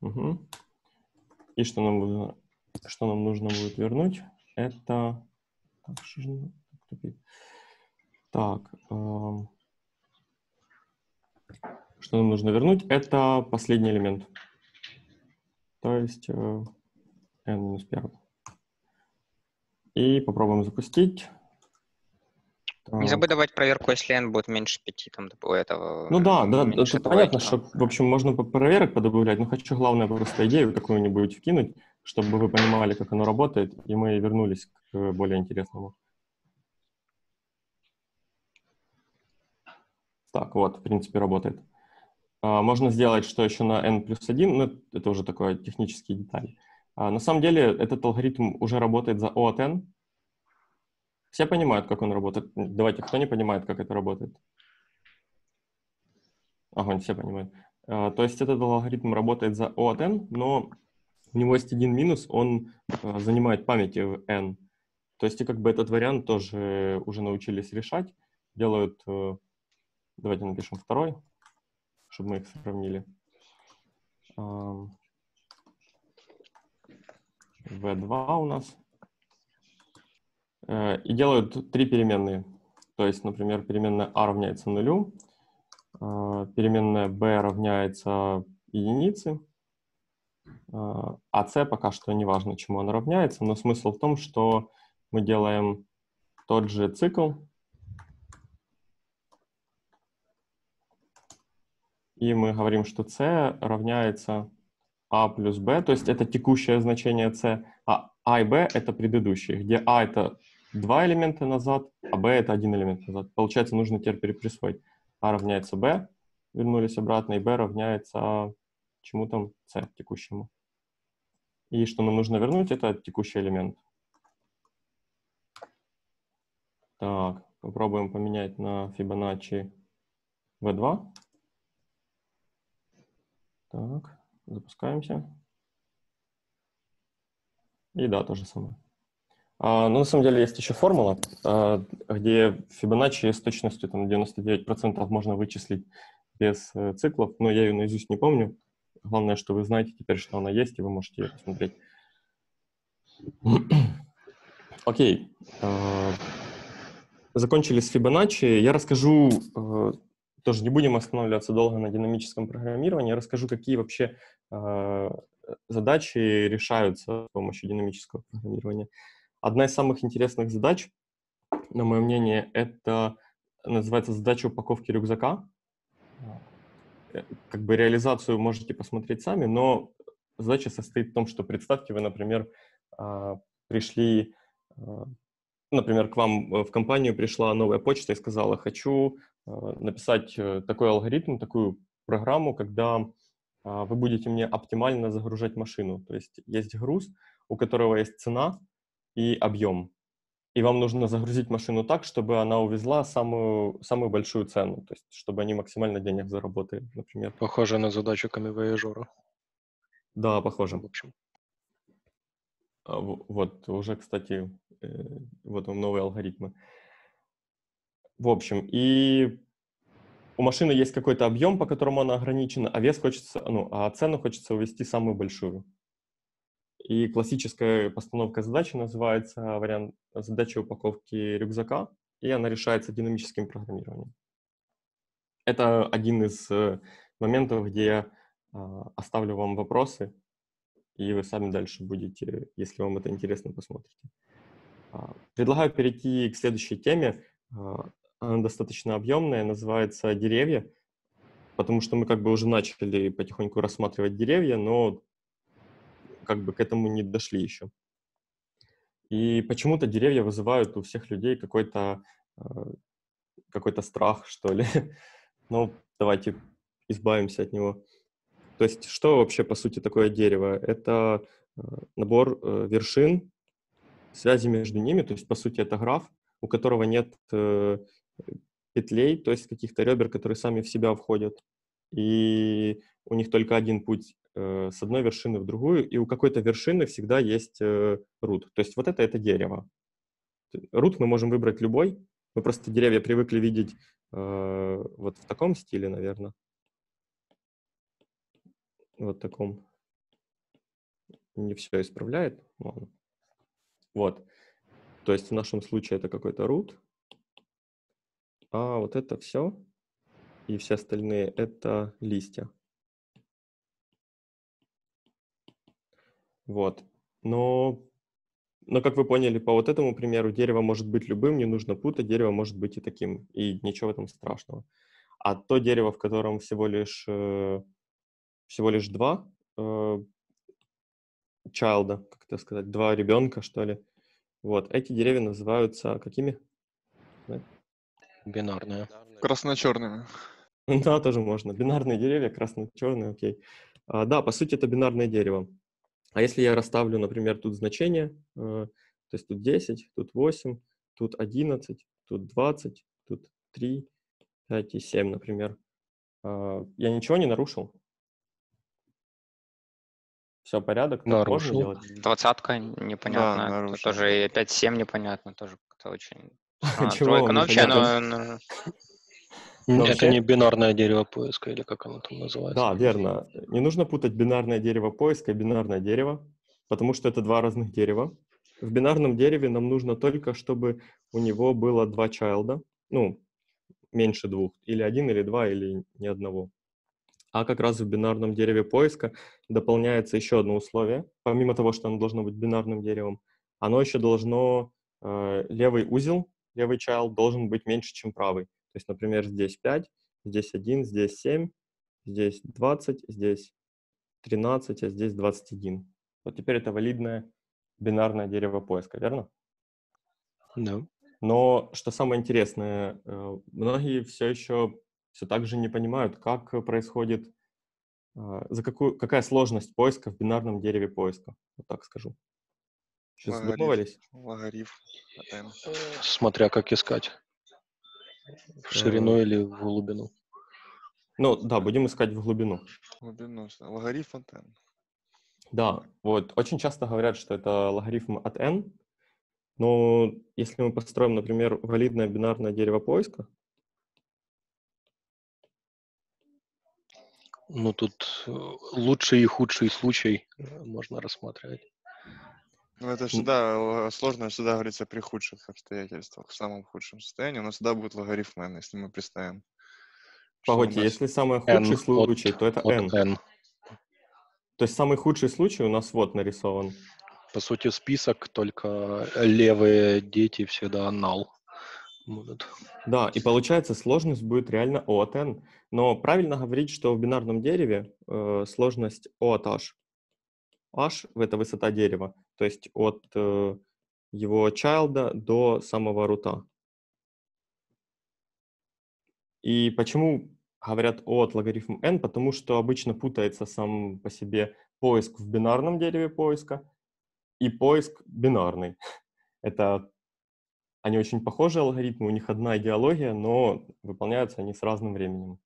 Угу. И что нам нужно будет вернуть, это... Так. Что нам нужно вернуть, это последний элемент. То есть n-1. И попробуем запустить. Так. Не забудь давать проверку, если n будет меньше 5, там, у этого... Ну да, это понятно, что, в общем, можно проверок подобавлять, но хочу, главное, просто идею какую-нибудь вкинуть, чтобы вы понимали, как оно работает, и мы вернулись к более интересному. Так, вот, в принципе, работает. Можно сделать, что еще на n плюс 1, но это уже такое технические детали. На самом деле, этот алгоритм уже работает за O от n. Все понимают, как он работает? Давайте, кто не понимает, как это работает? Огонь, все понимают. То есть этот алгоритм работает за O от n, но у него есть один минус, он занимает памяти в n. То есть как бы этот вариант тоже уже научились решать. Делают, давайте напишем второй, чтобы мы их сравнили. V2 у нас. И делают три переменные. То есть, например, переменная a равняется нулю, переменная b равняется единице, а c пока что не важно, чему она равняется, но смысл в том, что мы делаем тот же цикл, и мы говорим, что c равняется a плюс b, то есть это текущее значение c, а a и b — это предыдущие, где a — это два элемента назад, а b — это один элемент назад. Получается, нужно теперь переприсвоить. A равняется b, вернулись обратно, и b равняется чему там? C, текущему. И что нам нужно вернуть — это текущий элемент. Так, попробуем поменять на Fibonacci v2. Так, запускаемся. И да, то же самое. Но на самом деле есть еще формула, где Fibonacci с точностью там, 99% можно вычислить без циклов, но я ее наизусть не помню. Главное, что вы знаете теперь, что она есть, и вы можете ее посмотреть. Окей. Закончили с Fibonacci. Я расскажу тоже не будем останавливаться долго на динамическом программировании. Я расскажу, какие вообще задачи решаются с помощью динамического программирования. Одна из самых интересных задач, на мое мнение, это называется задача упаковки рюкзака. Как бы реализацию можете посмотреть сами, но задача состоит в том, что представьте, вы, например, пришли, например, к вам в компанию пришла новая почта и сказала: хочу написать такой алгоритм, такую программу, когда вы будете мне оптимально загружать машину. То есть есть груз, у которого есть цена и объем. И вам нужно загрузить машину так, чтобы она увезла самую большую цену, то есть чтобы они максимально денег заработали, например. Похоже на задачу камевояжера. Да, похоже. В общем. Вот, уже, кстати, вот вам новые алгоритмы. В общем, и у машины есть какой-то объем, по которому она ограничена, а вес хочется, а цену хочется увести самую большую. И классическая постановка задачи называется вариант задачи упаковки рюкзака, и она решается динамическим программированием. Это один из моментов, где я оставлю вам вопросы, и вы сами дальше будете, если вам это интересно, посмотрите. Предлагаю перейти к следующей теме. Она достаточно объемная, называется «Деревья», потому что мы как бы уже начали потихоньку рассматривать деревья, но как бы к этому не дошли еще. И почему-то деревья вызывают у всех людей какой-то страх, что ли. Ну, давайте избавимся от него. То есть, что вообще, по сути, такое дерево? Это набор вершин, связи между ними, то есть, по сути, это граф, у которого нет петлей, то есть, каких-то ребер, которые сами в себя входят. И у них только один путь с одной вершины в другую, и у какой-то вершины всегда есть root. То есть вот это дерево. Root мы можем выбрать любой. Мы просто деревья привыкли видеть вот в таком стиле, наверное. Вот таком. Не все исправляет. Ладно. Вот. То есть в нашем случае это какой-то root. А вот это все. И все остальные это листья. Вот. Но, как вы поняли, по вот этому примеру дерево может быть любым, не нужно путать, дерево может быть и таким, и ничего в этом страшного. А то дерево, в котором всего лишь два чайлда, как это сказать, два ребенка, что ли, вот, эти деревья называются какими? Бинарные. Красно-черными. Да, тоже можно. Бинарные деревья, красно-черные, окей. Да, по сути, это бинарное дерево. А если я расставлю, например, тут значение, то есть тут 10, тут 8, тут 11, тут 20, тут 3, 5 и 7, например. Я ничего не нарушил? Все, порядок? Нарушил. 20-ка непонятно. Да, тут тоже и 5-7 непонятно. Тоже как-то очень... Чего? Это не бинарное дерево поиска, или как оно там называется? Да, верно. Не нужно путать бинарное дерево поиска и бинарное дерево, потому что это два разных дерева. В бинарном дереве нам нужно только, чтобы у него было два чайлда, ну, меньше двух, или один, или два, или ни одного. А как раз в бинарном дереве поиска дополняется еще одно условие. Помимо того, что оно должно быть бинарным деревом, оно еще должно, левый узел, левый child должен быть меньше, чем правый. То есть, например, здесь 5, здесь 1, здесь 7, здесь 20, здесь 13, а здесь 21. Вот теперь это валидное бинарное дерево поиска, верно? Да. No. Но, что самое интересное, многие все еще все так же не понимают, как происходит, какая сложность поиска в бинарном дереве поиска. Вот так скажу. Сейчас задумывались? Логарифм. Смотря как искать. В ширину или в глубину? Ну, да, будем искать в глубину. Логарифм от n. Да, вот. Очень часто говорят, что это логарифм от n. Но если мы построим, например, валидное бинарное дерево поиска... Ну, тут лучший и худший случай можно рассматривать. Ну, это всегда сложно, всегда говорится при худших обстоятельствах, в самом худшем состоянии, но всегда будет логарифм n, если мы представим, Погоди, если самый худший случай, то это N. То есть самый худший случай у нас вот нарисован. По сути, список, только левые дети всегда null будут. Да, и получается, сложность будет реально O от N. Но правильно говорить, что в бинарном дереве сложность O от H. H — это высота дерева, то есть от его чайлда до самого рута. И почему говорят от логарифм n? Потому что обычно путается сам по себе поиск в бинарном дереве поиска и поиск бинарный. Это они очень похожие алгоритмы, у них одна идеология, но выполняются они с разным временем.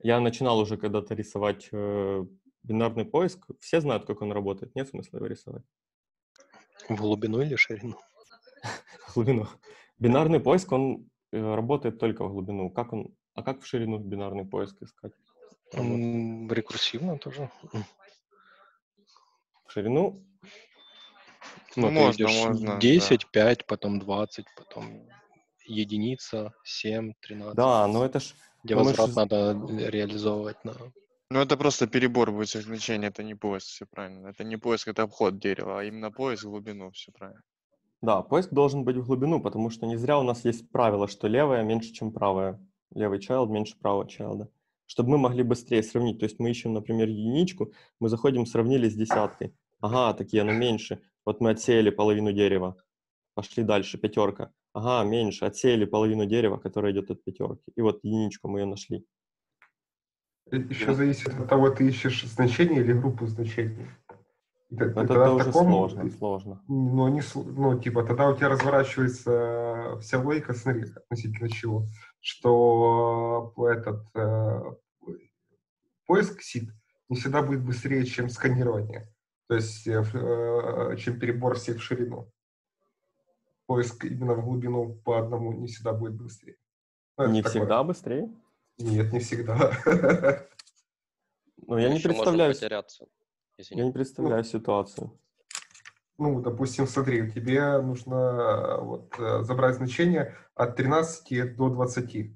Я начинал уже когда-то рисовать бинарный поиск. Все знают, как он работает. Нет смысла его рисовать. В глубину или ширину? В глубину. Бинарный поиск, он работает только в глубину. Как он, а как в ширину бинарный поиск искать? Рекурсивно тоже. В ширину? Ну, можно. 10, 5, потом 20, потом единица, 7, 13. Да, но это ж... Возврат надо реализовывать. На... Ну, это просто перебор будет со значением, это не поиск, все правильно. Это не поиск, это обход дерева, а именно поиск в глубину, все правильно. Да, поиск должен быть в глубину, потому что не зря у нас есть правило, что левая меньше, чем правая. Левый child меньше правого чайлда. Чтобы мы могли быстрее сравнить. То есть мы ищем, например, единичку, мы заходим, сравнили с десяткой. Ага, такие, она меньше. Вот мы отсеяли половину дерева. Пошли дальше, пятерка. Ага, меньше. Отсеяли половину дерева, которое идет от пятерки. И вот единичку мы ее нашли. Еще зависит от того, ты ищешь значение или группу значений. Это уже таком, сложно. Но не, ну, типа, тогда у тебя разворачивается вся логика, смотри, относительно чего, что этот поиск SID не всегда будет быстрее, чем сканирование, то есть чем перебор всех в ширину. Поиск именно в глубину по одному не всегда будет быстрее. Ну, не всегда такое. Быстрее? Нет, не всегда. Но я не представляю... Я не представляю ситуацию. Ну, допустим, смотри, тебе нужно вот, забрать значение от 13 до 20.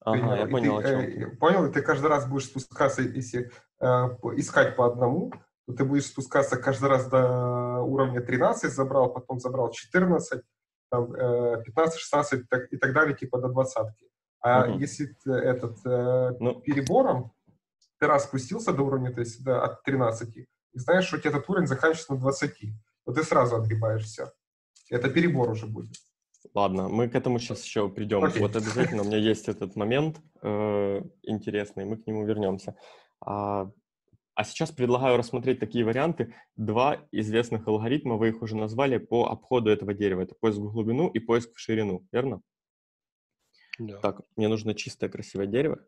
Ага, я понял, о чем ты. Понял, и ты каждый раз будешь спускаться, если искать по одному, то ты будешь спускаться каждый раз до уровня 13, забрал, потом забрал 14, там, 15, 16 и так далее, типа до 20. А если этот перебором, ты раз спустился до уровня, то есть да, от 13, и знаешь, что у тебя этот уровень заканчивается на 20, вот ты сразу отгибаешь все. Это перебор уже будет. Ладно, мы к этому сейчас еще придем. Okay. Вот обязательно у меня есть этот момент интересный, мы к нему вернемся. А сейчас предлагаю рассмотреть такие варианты. Два известных алгоритма, вы их уже назвали, по обходу этого дерева. Это поиск в глубину и поиск в ширину, верно? Yeah. Так, мне нужно чистое красивое дерево.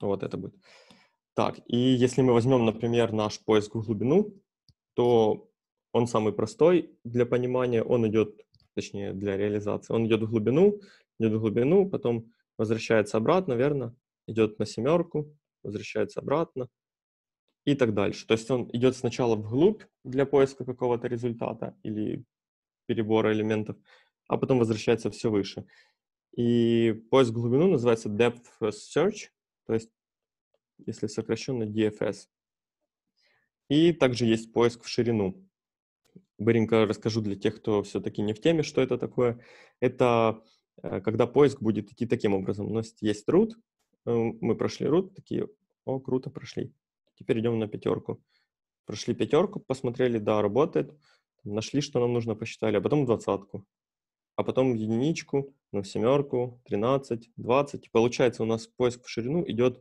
Вот это будет. Так, и если мы возьмем, например, наш поиск в глубину, то он самый простой для понимания, он идет, точнее, для реализации. Он идет в глубину, потом возвращается обратно, верно? Идет на семерку, возвращается обратно и так дальше. То есть он идет сначала вглубь для поиска какого-то результата или перебора элементов, а потом возвращается все выше. И поиск в глубину называется Depth First Search, то есть, если сокращенно, DFS. И также есть поиск в ширину. Быренько расскажу для тех, кто все-таки не в теме, что это такое. Это когда поиск будет идти таким образом. У нас есть root, мы прошли root, такие, о, круто, прошли. Теперь идем на пятерку. Прошли пятерку, посмотрели, да, работает. Нашли, что нам нужно, посчитали, а потом двадцатку. А потом единичку, на семерку, 13, 20. И получается, у нас поиск в ширину идет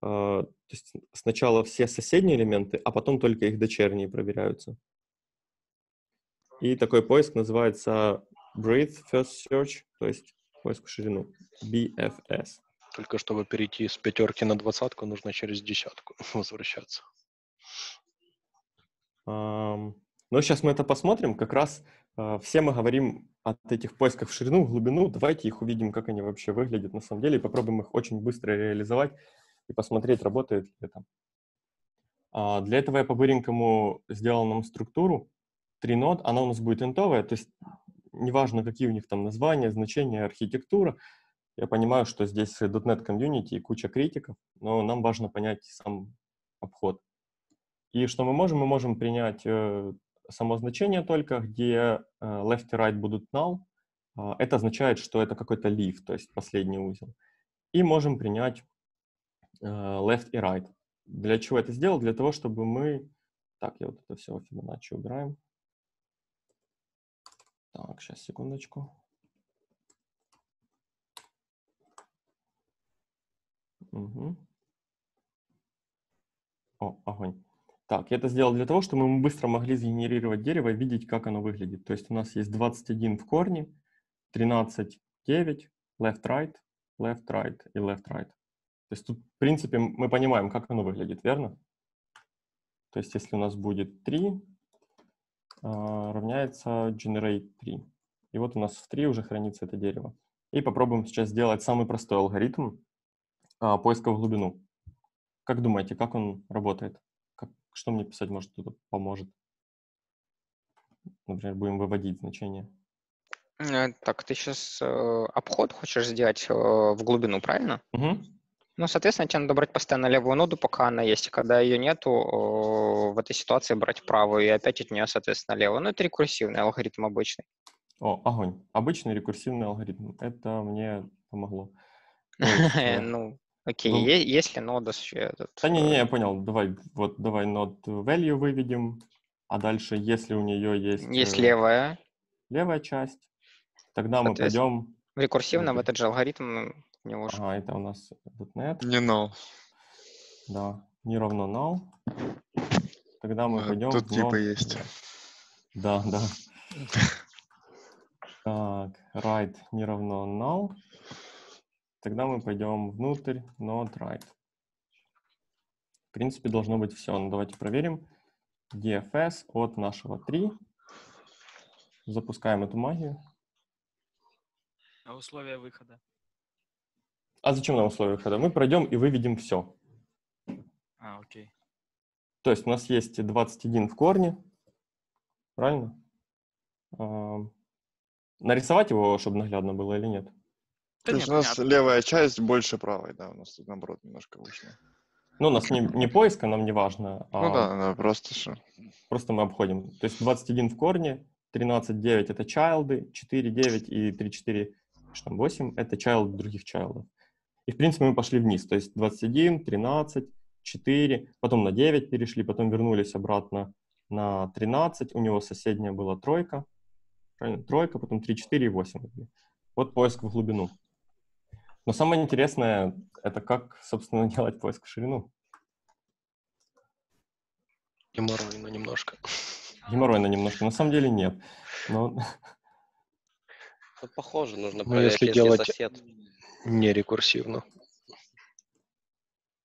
то есть сначала все соседние элементы, а потом только их дочерние проверяются. И такой поиск называется Breadth First Search, то есть поиск в ширину, BFS. Только чтобы перейти с пятерки на двадцатку, нужно через десятку возвращаться. Но сейчас мы это посмотрим, как раз... Все мы говорим о этих поисках в ширину, в глубину. Давайте их увидим, как они вообще выглядят на самом деле. И попробуем их очень быстро реализовать и посмотреть, работает ли это. Для этого я по-быренькому сделал нам структуру. 3 нод, она у нас будет интовая. То есть неважно, какие у них там названия, значения, архитектура. Я понимаю, что здесь .NET комьюнити и куча критиков, но нам важно понять сам обход. И что мы можем? Мы можем принять само значение только, где left и right будут null. Это означает, что это какой-то leaf, то есть последний узел. И можем принять left и right. Для чего это сделал? Для того, чтобы мы... Так, я вот это все Fibonacci убираем. Так, сейчас, секундочку. Угу. О, огонь. Так, я это сделал для того, чтобы мы быстро могли сгенерировать дерево и видеть, как оно выглядит. То есть у нас есть 21 в корне, 13, 9, left-right, left-right и left-right. То есть тут, в принципе, мы понимаем, как оно выглядит, верно? То есть если у нас будет 3, равняется generate 3. И вот у нас в 3 уже хранится это дерево. И попробуем сейчас сделать самый простой алгоритм поиска в глубину. Как думаете, как он работает? Что мне писать, может, кто-то поможет? Например, будем выводить значение. Так, ты сейчас обход хочешь сделать в глубину, правильно? Угу. Ну, соответственно, тебе надо брать постоянно левую ноду, пока она есть. И когда ее нету, в этой ситуации брать правую и опять от нее, соответственно, левую. Ну, это рекурсивный алгоритм обычный. О, огонь. Обычный рекурсивный алгоритм. Это мне помогло. Ну... Окей, ну, если нода... Да не, я понял. Давай, вот, давай node value выведем, а дальше, если у нее есть... Есть левая. Левая часть, тогда мы пойдем... Рекурсивно в этот же алгоритм не ложим. Ага, это у нас .NET. Не null. Да, не равно null. Тогда мы пойдем... Тут типа есть. Да, да. Так, right не равно null. Тогда мы пойдем внутрь, not right. В принципе, должно быть все. Ну, давайте проверим. DFS от нашего 3. Запускаем эту магию. А условия выхода? А зачем нам условия выхода? Мы пройдем и выведем все. А, окей. То есть у нас есть 21 в корне. Правильно? Нарисовать его, чтобы наглядно было или нет? Да то есть нет, у нас понятно. Левая часть больше правой, да, у нас тут наоборот немножко вышло. Ну, у нас не поиска, нам не важно. А ну да, просто что. Просто мы обходим. То есть 21 в корне, 13, 9 это чайлды, 4, 9 и 3, 4, 8 это чайлд других чайлдов. И в принципе мы пошли вниз, то есть 21, 13, 4, потом на 9 перешли, потом вернулись обратно на 13, у него соседняя была тройка, правильно, тройка, потом 3, 4 и 8. Вот поиск в глубину. Но самое интересное, это как, собственно, делать поиск в ширину. Геморройно немножко. Геморройно немножко. На самом деле нет. Но... Похоже, нужно проверить, если делать сосед. Не рекурсивно.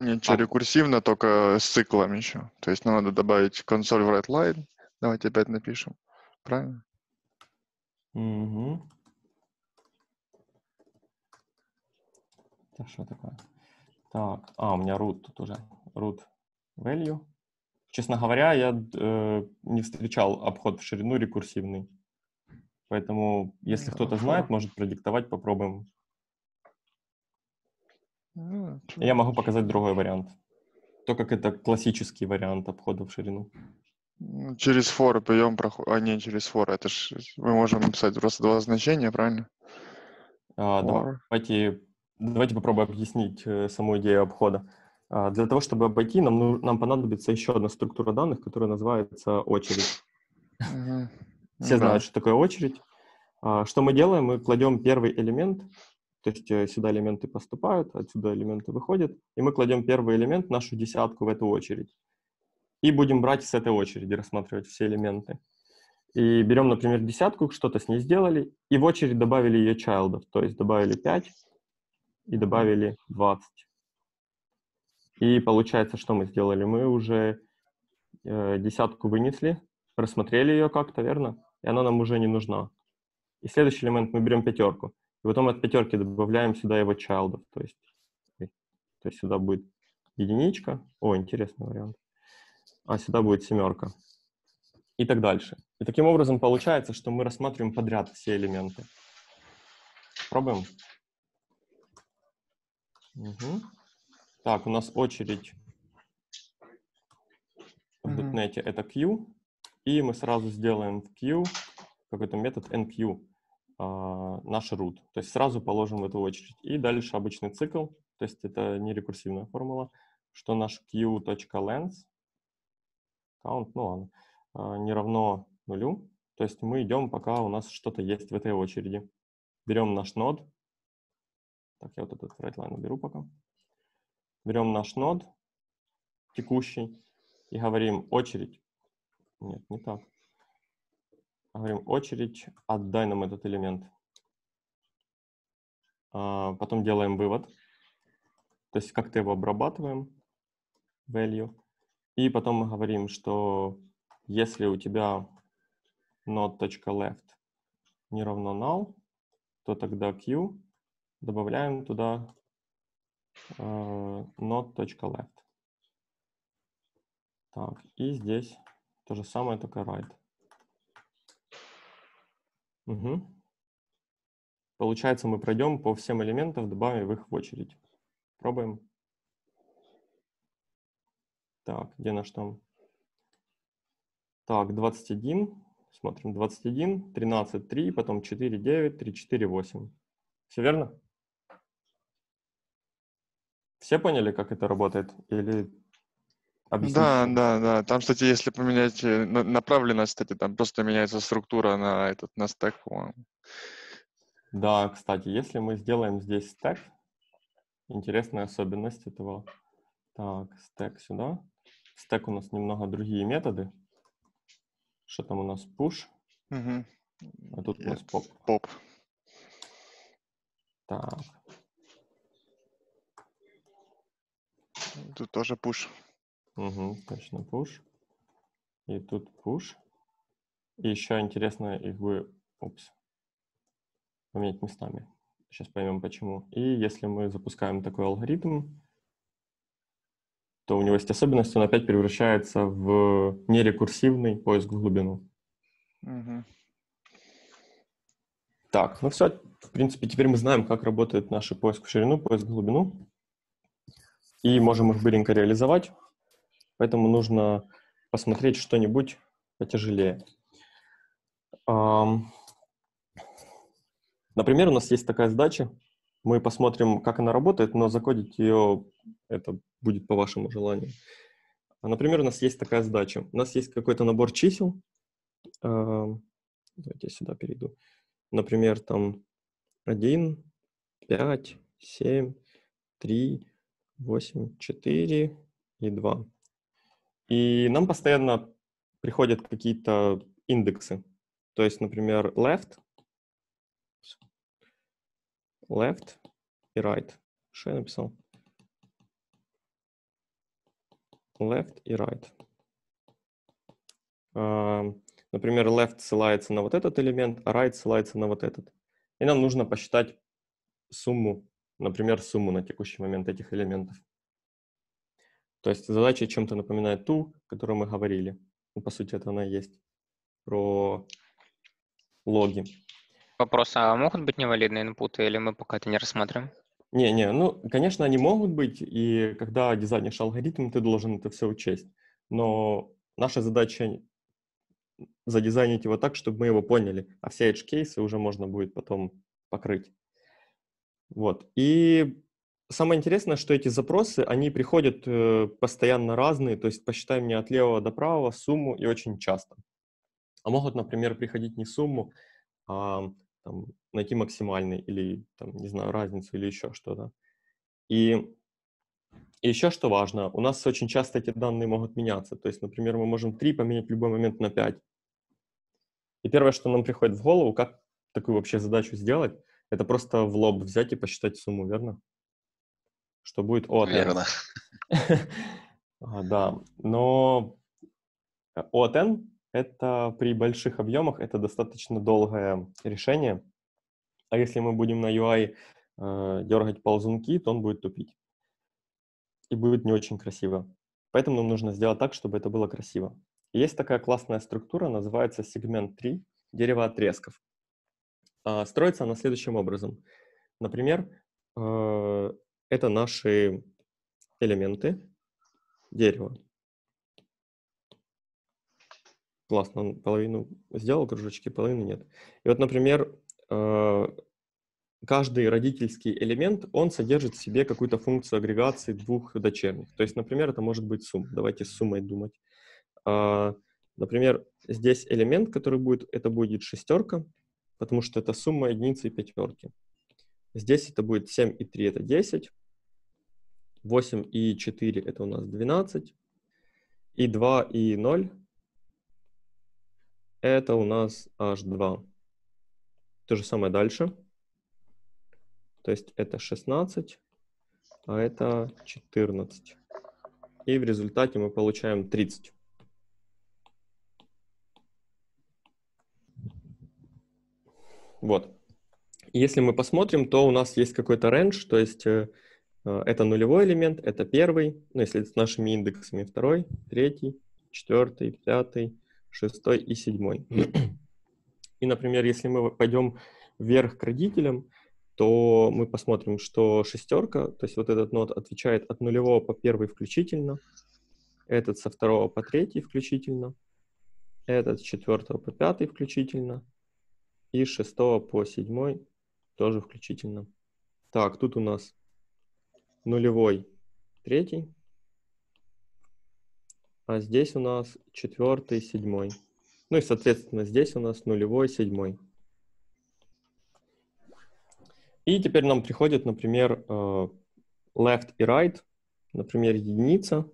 Ничего рекурсивно, только с циклом еще. То есть нам надо добавить консоль в WriteLine. Давайте опять напишем. Правильно? Угу. Что такое? Так, у меня root тут уже. Root value. Честно говоря, я не встречал обход в ширину рекурсивный. Поэтому, если кто-то знает, может продиктовать, попробуем. Я могу показать другой вариант. То, как это классический вариант обхода в ширину. Через for прием проходит. А, не через for. Это ж мы можем написать просто два значения, правильно? Давайте попробуем объяснить саму идею обхода. Для того, чтобы обойти, нам понадобится еще одна структура данных, которая называется очередь. Все знают, что такое очередь. Что мы делаем? Мы кладем первый элемент, то есть сюда элементы поступают, отсюда элементы выходят, и мы кладем первый элемент, нашу десятку, в эту очередь. И будем брать с этой очереди, рассматривать все элементы. И берем, например, десятку, что-то с ней сделали, и в очередь добавили ее чайлдов, то есть добавили 5. И добавили 20. И получается, что мы сделали? Мы уже десятку вынесли, рассмотрели ее как-то, верно? И она нам уже не нужна. И следующий элемент мы берем пятерку. И потом от пятерки добавляем сюда его чайлдов. То есть сюда будет единичка. О, интересный вариант. А сюда будет семерка. И так дальше. И таким образом получается, что мы рассматриваем подряд все элементы. Пробуем? Угу. Так, у нас очередь в .NET это Q, и мы сразу сделаем в Q какой-то метод NQ, наш root. То есть сразу положим в эту очередь. И дальше обычный цикл, то есть это не рекурсивная формула, что наш q.length count, ну ладно, не равно нулю. То есть мы идем, пока у нас что-то есть в этой очереди. Берем наш нод. Так, я вот этот фредлайн уберу пока. Берем наш нод текущий и говорим очередь. Нет, не так. Говорим очередь, отдай нам этот элемент. Потом делаем вывод. То есть как-то его обрабатываем, value. И потом мы говорим, что если у тебя node.left не равно null, то тогда q добавляем туда node.left. Так, и здесь то же самое, только right. Угу. Получается, мы пройдем по всем элементам, добавив их в очередь. Пробуем. Так, где наш там? Так, 21. Смотрим, 21, 13, 3, потом 4, 9, 3, 4, 8. Все верно? Все поняли, как это работает? Или объяснить? Да. Там, кстати, если поменять направленность, кстати, там просто меняется структура на этот, на стэк, по-моему. Да, кстати, если мы сделаем здесь стэк, интересная особенность этого. Так, стэк сюда. Стэк у нас немного другие методы. Что там у нас? Push. Угу. А тут у нас pop. Так. Тут тоже push. Угу, точно, push. И тут push. И еще интересно их бы... Упс. Поменять местами. Сейчас поймем, почему. И если мы запускаем такой алгоритм, то у него есть особенность, он опять превращается в нерекурсивный поиск в глубину. Угу. Так, ну все. В принципе, теперь мы знаем, как работает наш поиск в ширину, поиск в глубину. И можем их быренько реализовать. Поэтому нужно посмотреть что-нибудь потяжелее. Например, у нас есть такая задача, мы посмотрим, как она работает, но закодить ее это будет по вашему желанию. Например, у нас есть такая задача. У нас есть какой-то набор чисел. Давайте я сюда перейду. Например, там 1, 5, 7, 3, 8, 4 и 2. И нам постоянно приходят какие-то индексы. То есть, например, left и right. Что я написал? Left и right. Например, left ссылается на вот этот элемент, а right ссылается на вот этот. И нам нужно посчитать сумму, например, сумму на текущий момент этих элементов. То есть задача чем-то напоминает ту, о которой мы говорили. Ну, по сути, это она и есть. Про логи. Вопрос, а могут быть невалидные инпуты, или мы пока это не рассмотрим? Не, ну, конечно, они могут быть, и когда дизайнишь алгоритм, ты должен это все учесть. Но наша задача задизайнить его так, чтобы мы его поняли, а все edge-кейсы уже можно будет потом покрыть. Вот, и самое интересное, что эти запросы, они приходят постоянно разные, то есть посчитай мне от левого до правого сумму и очень часто. А могут, например, приходить не сумму, а там, найти максимальный или, там, не знаю, разницу или еще что-то. И еще что важно, у нас очень часто эти данные могут меняться. То есть, например, мы можем 3 поменять в любой момент на 5. И первое, что нам приходит в голову, как такую вообще задачу сделать, это просто в лоб взять и посчитать сумму, верно? Что будет от. Верно. Да, но от n это при больших объемах, это достаточно долгое решение. А если мы будем на UI дергать ползунки, то он будет тупить. И будет не очень красиво. Поэтому нам нужно сделать так, чтобы это было красиво. И есть такая классная структура, называется Segment tree, дерево отрезков. Строится она следующим образом. Например, это наши элементы дерева. Классно, половину сделал кружочки, половину нет. И вот, например, каждый родительский элемент, он содержит в себе какую-то функцию агрегации двух дочерних. То есть, например, это может быть сумма. Давайте с суммой думать. Например, здесь элемент, который будет, это будет шестерка, потому что это сумма единицы и пятерки. Здесь это будет 7 и 3, это 10. 8 и 4, это у нас 12. И 2 и 0, это у нас аж 2. То же самое дальше. То есть это 16, а это 14. И в результате мы получаем 30. Вот. Если мы посмотрим, то у нас есть какой-то рендж, то есть это нулевой элемент, это первый, ну, если с нашими индексами, второй, третий, четвертый, пятый, шестой и седьмой. И, например, если мы пойдем вверх к родителям, то мы посмотрим, что шестерка, то есть вот этот нод отвечает от нулевого по первый включительно, этот со второго по третий включительно, этот с четвертого по пятый включительно, и с 6 по 7 тоже включительно. Так, тут у нас нулевой третий, а здесь у нас четвертый седьмой. Ну и, соответственно, здесь у нас нулевой седьмой. И теперь нам приходит, например, left и right, например, единица. То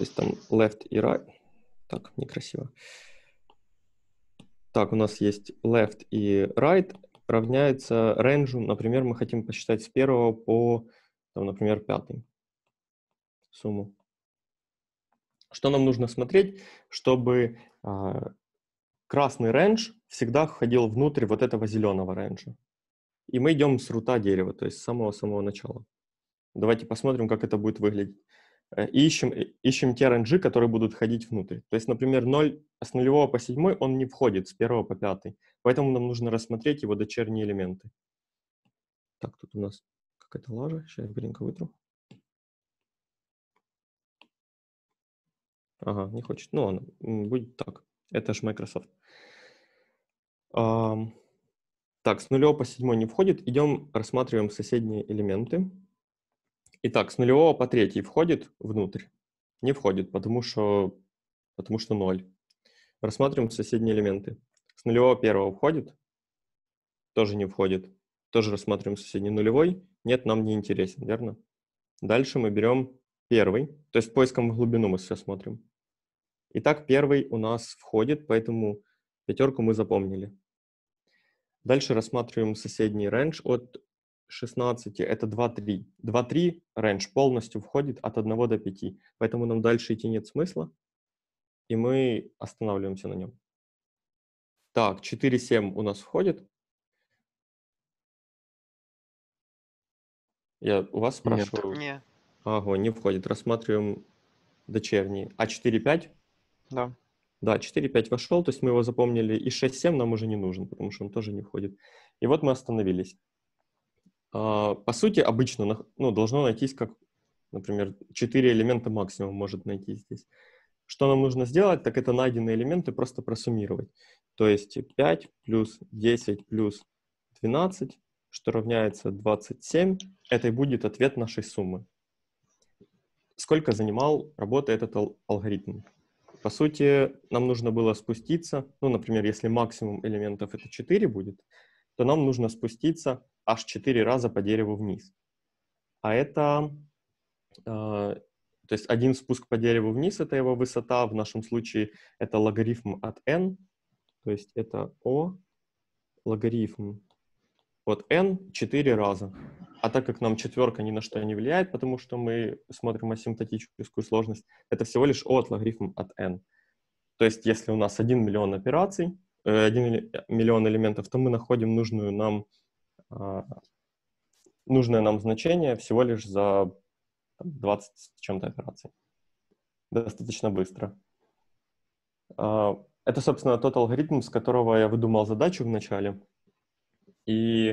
есть там left и right. Так, некрасиво. Так, у нас есть left и right равняется range. Например, мы хотим посчитать с первого по, там, например, пятый сумму. Что нам нужно смотреть, чтобы красный range всегда входил внутрь вот этого зеленого range. И мы идем с рута дерева, то есть с самого-самого начала. Давайте посмотрим, как это будет выглядеть. И ищем те ренджи, которые будут ходить внутрь. То есть, например, 0, с 0 по 7 он не входит, с 1 по 5. Поэтому нам нужно рассмотреть его дочерние элементы. Так, тут у нас какая-то лажа. Сейчас я быренько вытру. Ага, не хочет. Ну ладно, будет так. Это же Microsoft. Так, с 0 по 7 не входит. Идем, рассматриваем соседние элементы. Итак, с нулевого по третий входит внутрь? Не входит, потому что 0. Рассмотрим соседние элементы. С нулевого первого входит? Тоже не входит. Тоже рассмотрим соседний нулевой. Нет, нам не интересен, верно? Дальше мы берем первый. То есть поиском в глубину мы сейчас смотрим. Итак, первый у нас входит, поэтому пятерку мы запомнили. Дальше рассматриваем соседний рендж от 16, это 2-3. 2-3 range полностью входит от 1 до 5. Поэтому нам дальше идти нет смысла. И мы останавливаемся на нем. Так, 4-7 у нас входит. Я у вас спрашиваю? Нет. Ага, не входит. Рассматриваем дочерние. А 4-5? Да. Да, 4-5 вошел, то есть мы его запомнили. И 6-7 нам уже не нужен, потому что он тоже не входит. И вот мы остановились. По сути, обычно должно найтись, как, например, 4 элемента максимум может найти здесь. Что нам нужно сделать, так это найденные элементы просто просуммировать. То есть 5 плюс 10 плюс 12, что равняется 27, это и будет ответ нашей суммы. Сколько занимал работа этот алгоритм? По сути, нам нужно было спуститься, ну, например, если максимум элементов это 4 будет, то нам нужно спуститься аж 4 раза по дереву вниз. А это, то есть один спуск по дереву вниз, это его высота, в нашем случае это логарифм от n, то есть это O, логарифм от n 4 раза. А так как нам четверка ни на что не влияет, потому что мы смотрим асимптотическую сложность, это всего лишь O от логарифм от n. То есть если у нас 1 миллион операций, 1 миллион элементов, то мы находим нужное нам значение всего лишь за 20 с чем-то операций. Достаточно быстро. Это, собственно, тот алгоритм, с которого я выдумал задачу в начале. И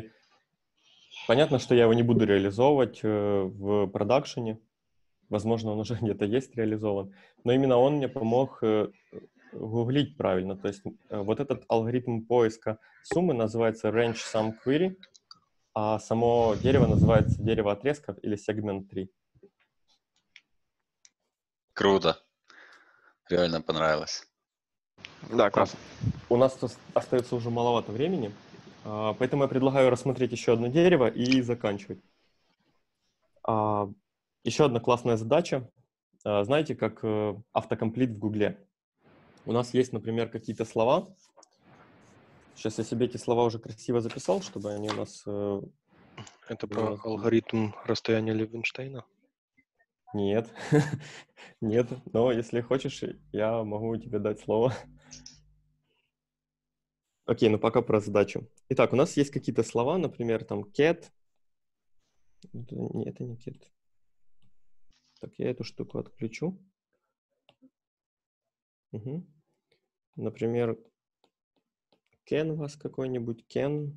Понятно, что я его не буду реализовывать в продакшене. Возможно, он уже где-то есть реализован. Но именно он мне помог гуглить правильно. То есть вот этот алгоритм поиска суммы называется range sum query, а само дерево называется дерево отрезков или segment tree. Круто. Реально понравилось. Да, классно. У нас тут остается уже маловато времени, поэтому я предлагаю рассмотреть еще одно дерево и заканчивать. Еще одна классная задача. Знаете, как автокомплит в Гугле. У нас есть, например, какие-то слова. Сейчас я себе эти слова уже красиво записал, чтобы они у нас... Это про алгоритм расстояния Левинштейна? Нет. Нет. Но если хочешь, я могу тебе дать слово. Окей, ну пока про задачу. Итак, у нас есть какие-то слова, например, там cat. Нет, это не cat. Так, я эту штуку отключу. Угу. Например, canvas какой-нибудь, can,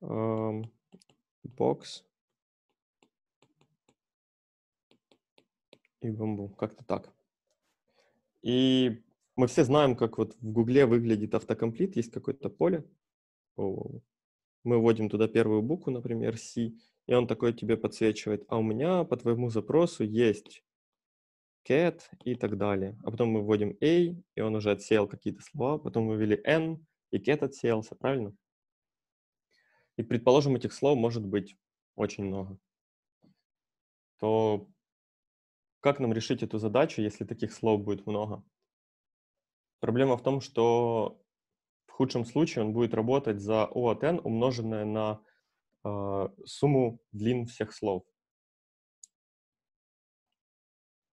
box и бамбу, как-то так. И мы все знаем, как вот в Гугле выглядит автокомплит, есть какое-то поле. Мы вводим туда первую букву, например, C, и он такой тебе подсвечивает, а у меня по твоему запросу есть cat и так далее. А потом мы вводим A, и он уже отсеял какие-то слова. Потом мы ввели N, и cat отсеялся, правильно? И, предположим, этих слов может быть очень много. То как нам решить эту задачу, если таких слов будет много? Проблема в том, что в худшем случае он будет работать за O от N, умноженное на сумму длин всех слов.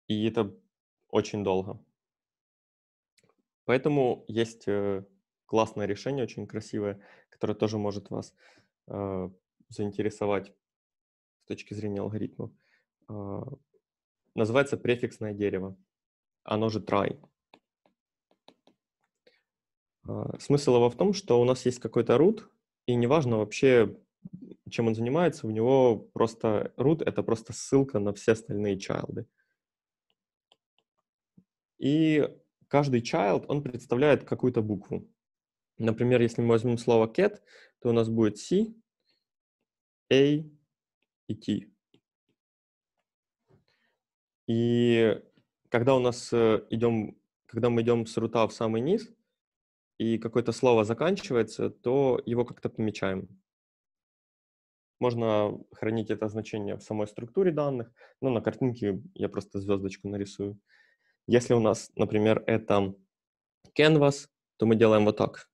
И это очень долго. Поэтому есть классное решение, очень красивое, которое тоже может вас заинтересовать с точки зрения алгоритма. Называется префиксное дерево. Оно же try. Смысл его в том, что у нас есть какой-то root, и неважно вообще, чем он занимается, у него просто root — это просто ссылка на все остальные чайлды. И каждый child, он представляет какую-то букву. Например, если мы возьмем слово cat, то у нас будет C, A и T. И когда у нас когда мы идем с рута в самый низ, и какое-то слово заканчивается, то его как-то помечаем. Можно хранить это значение в самой структуре данных, но на картинке я просто звездочку нарисую. Если у нас, например, это canvas, то мы делаем вот так.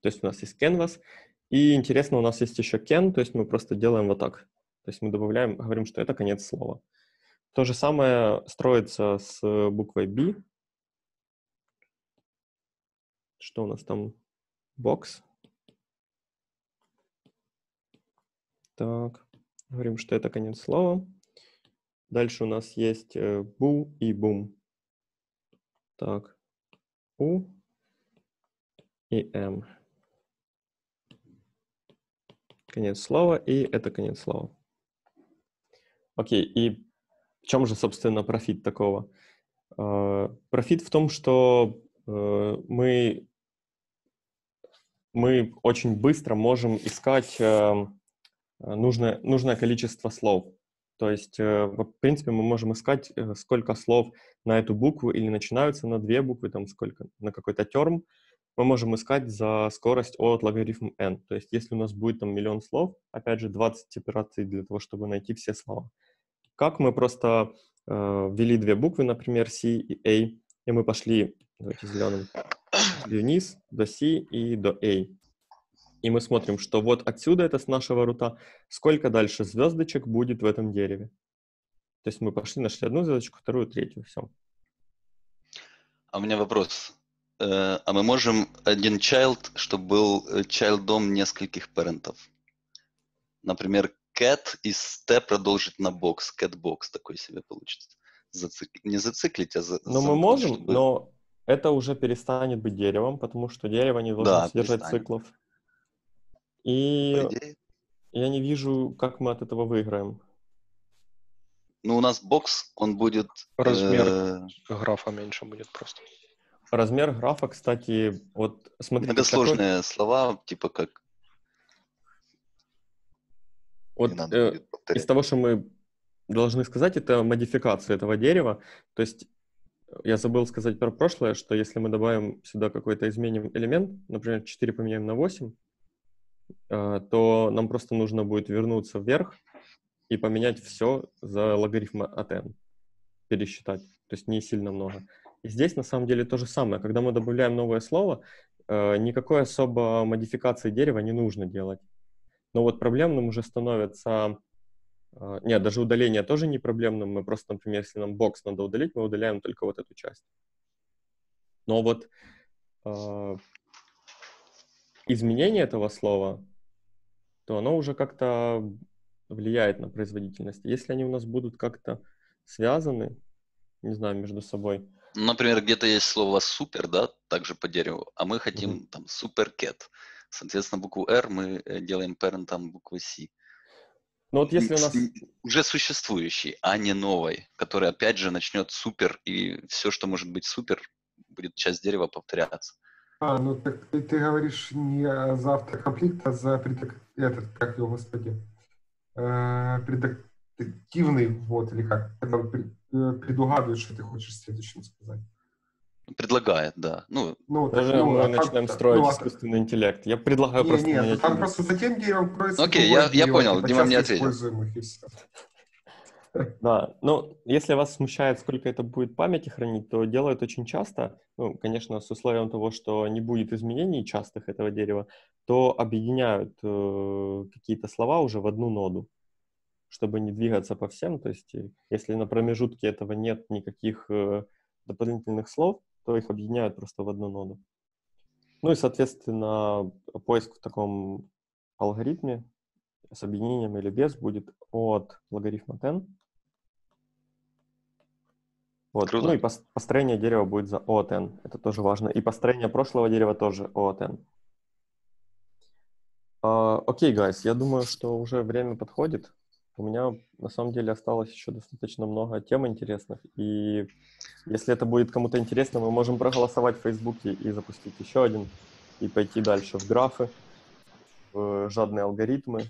То есть у нас есть canvas. И интересно, у нас есть еще can, то есть мы просто делаем вот так. То есть мы добавляем, говорим, что это конец слова. То же самое строится с буквой B. Что у нас там? Box. Так, говорим, что это конец слова. Дальше у нас есть бу и бум. Так, у и м. Конец слова, и это конец слова. Окей, и в чем же, собственно, профит такого? Профит в том, что мы очень быстро можем искать нужное количество слов. То есть, в принципе, мы можем искать, сколько слов на эту букву или начинаются на две буквы, там сколько, на какой-то терм. Мы можем искать за скорость от логарифма n. То есть, если у нас будет там миллион слов, опять же, 20 операций для того, чтобы найти все слова. Как мы просто ввели две буквы, например, C и A, и мы пошли, давайте зеленым, вниз, до C и до A. И мы смотрим, что вот отсюда, это с нашего рута, сколько дальше звездочек будет в этом дереве. То есть мы пошли, нашли одну звездочку, вторую, третью, все. А у меня вопрос. А мы можем один child, чтобы был childом нескольких парентов? Например, cat из T продолжить на box. Catbox такой себе получится. Не зациклить, а замкнуть. Но мы можем, чтобы... но это уже перестанет быть деревом, потому что дерево не должно содержать циклов. И я не вижу, как мы от этого выиграем. Ну, у нас бокс, он будет... Размер графа меньше будет просто. Размер графа, кстати, вот смотрите... Многосложные слова, типа как... Вот из того, что мы должны сказать, это модификация этого дерева. То есть я забыл сказать про прошлое, что если мы добавим сюда какой-то изменим элемент, например, 4 поменяем на 8, то нам просто нужно будет вернуться вверх и поменять все за логарифм от n. Пересчитать. То есть не сильно много. И здесь на самом деле то же самое. Когда мы добавляем новое слово, никакой особо модификации дерева не нужно делать. Но вот проблемным уже становится... Нет, даже удаление тоже не проблемным. Мы просто, например, если нам бокс надо удалить, мы удаляем только вот эту часть. Но вот изменение этого слова, то оно уже как-то влияет на производительность. Если они у нас будут как-то связаны, не знаю, между собой. Например, где-то есть слово супер, да, также по дереву, а мы хотим там суперкет. Соответственно, букву R мы делаем парентом буквы C. Но вот если у нас... Уже существующий, а не новый, который опять же начнет супер, и все, что может быть супер, будет часть дерева повторяться. А, ну так ты говоришь не за автокомплект, а за предактивный, вот, или как, когда предугадывает, что ты хочешь следующим сказать. Предлагает, да. Ну, даже мы начинаем строить искусственный интеллект. Я предлагаю просто... Нет, там просто за тем деревом кроется... Окей, я понял, Дима мне ответил. Да, ну, если вас смущает, сколько это будет памяти хранить, то делают очень часто, ну, конечно, с условием того, что не будет изменений частых этого дерева, то объединяют какие-то слова уже в одну ноду, чтобы не двигаться по всем. То есть, если на промежутке этого нет никаких дополнительных слов, то их объединяют просто в одну ноду. Ну и, соответственно, поиск в таком алгоритме с объединением или без будет от логарифма n. Вот. Ну и построение дерева будет за O от n. Это тоже важно. И построение прошлого дерева тоже O от n. Окей, guys, я думаю, что уже время подходит. У меня на самом деле осталось еще достаточно много тем интересных. И если это будет кому-то интересно, мы можем проголосовать в Фейсбуке и запустить еще один. И пойти дальше в графы, в жадные алгоритмы.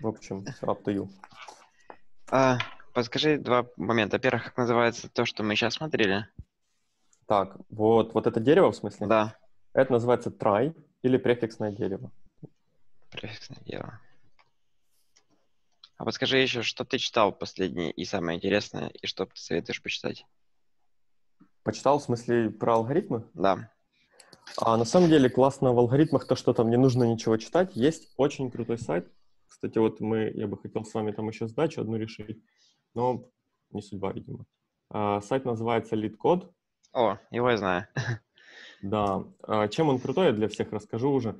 В общем, up to you. Подскажи два момента. Во-первых, как называется то, что мы сейчас смотрели? Так, вот это дерево, в смысле? Да. Это называется try или префиксное дерево. Префиксное дерево. А подскажи еще, что ты читал последнее и самое интересное, и что ты советуешь почитать? Почитал, в смысле, про алгоритмы? Да. А на самом деле классно в алгоритмах то, что там не нужно ничего читать. Есть очень крутой сайт. Кстати, вот я бы хотел с вами там еще задачу одну решить, но не судьба, видимо. Сайт называется LeetCode. О, его я знаю. Да. Чем он крутой, я для всех расскажу уже.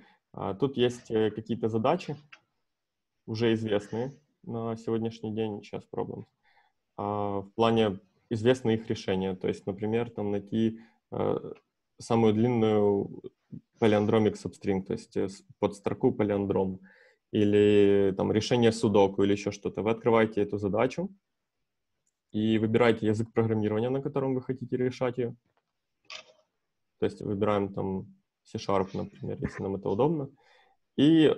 Тут есть какие-то задачи, уже известные на сегодняшний день, сейчас пробуем, в плане известные их решения. То есть, например, там найти самую длинную palindromic substring, то есть под строку palindrom, или там решение судоку, или еще что-то. Вы открываете эту задачу и выбираете язык программирования, на котором вы хотите решать ее. То есть выбираем там C-Sharp, например, если нам это удобно. И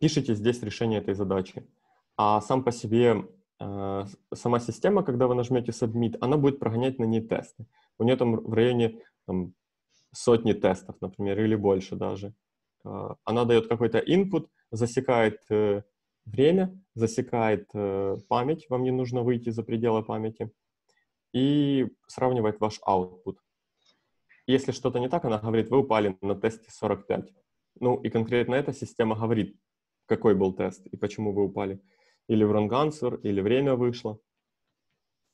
пишите здесь решение этой задачи. А сам по себе, сама система, когда вы нажмете Submit, она будет прогонять на ней тесты. У нее там в районе там, сотни тестов, например, или больше даже. Она дает какой-то input, засекает время, засекает память, вам не нужно выйти за пределы памяти, и сравнивает ваш output. Если что-то не так, она говорит, вы упали на тесте 45. Ну и конкретно эта система говорит, какой был тест и почему вы упали. Или wrong answer, или время вышло.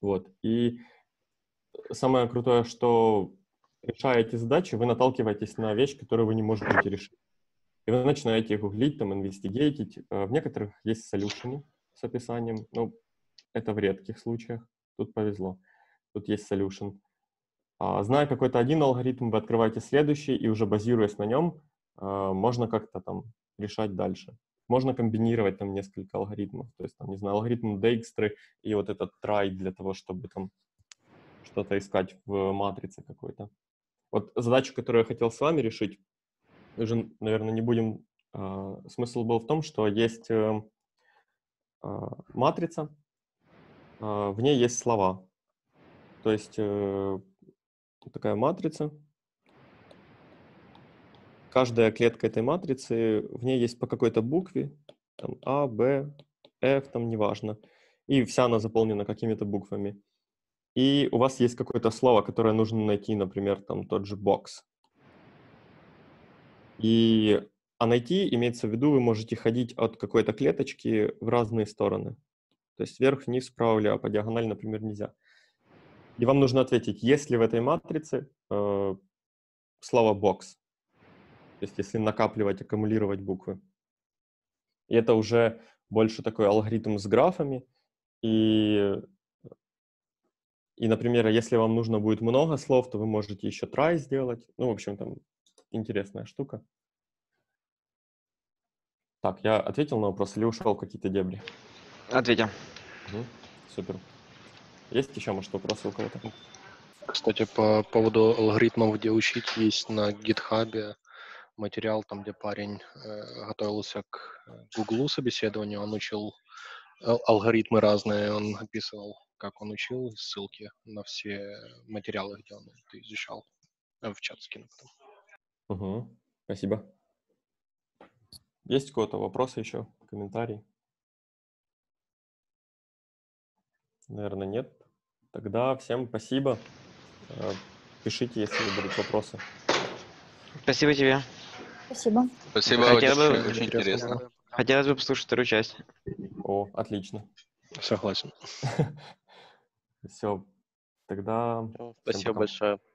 Вот. И самое крутое, что решая эти задачи, вы наталкиваетесь на вещь, которую вы не можете решить. И вы начинаете гуглить, там, инвестигейтить. В некоторых есть солюшены с описанием, но это в редких случаях. Тут повезло. Тут есть солюшен. Зная какой-то один алгоритм, вы открываете следующий, и уже базируясь на нем, можно как-то там решать дальше. Можно комбинировать там несколько алгоритмов. То есть, там, не знаю, алгоритм Дейкстры и вот этот try для того, чтобы там что-то искать в матрице какой-то. Вот задачу, которую я хотел с вами решить, уже, наверное, не будем... Смысл был в том, что есть матрица, в ней есть слова. То есть такая матрица. Каждая клетка этой матрицы, в ней есть по какой-то букве, там А, Б, Ф, там неважно. И вся она заполнена какими-то буквами. И у вас есть какое-то слово, которое нужно найти, например, там тот же бокс. И, а найти, имеется в виду, вы можете ходить от какой-то клеточки в разные стороны. То есть вверх, вниз, вправо, влево, по диагонали, например, нельзя. И вам нужно ответить, есть ли в этой матрице слово бокс. То есть если накапливать, аккумулировать буквы. И это уже больше такой алгоритм с графами. И, например, если вам нужно будет много слов, то вы можете еще try сделать. Ну, в общем, там интересная штука. Так, я ответил на вопрос или ушел в какие-то дебри? Ответил. Угу, супер. Есть еще, может, вопросы у кого-то? Кстати, по поводу алгоритмов, где учить, есть на GitHub материал, там, где парень готовился к Google собеседованию, он учил алгоритмы разные, он описывал, как он учил, ссылки на все материалы, где он это изучал, в чат скину потом. Угу, спасибо. Есть у кого-то вопросы еще, комментарии? Наверное, нет. Тогда всем спасибо. Пишите, если будут вопросы. Спасибо тебе. Спасибо. Спасибо, очень интересно. Хотелось бы послушать вторую часть. О, отлично. Согласен. Все. Тогда... Спасибо большое.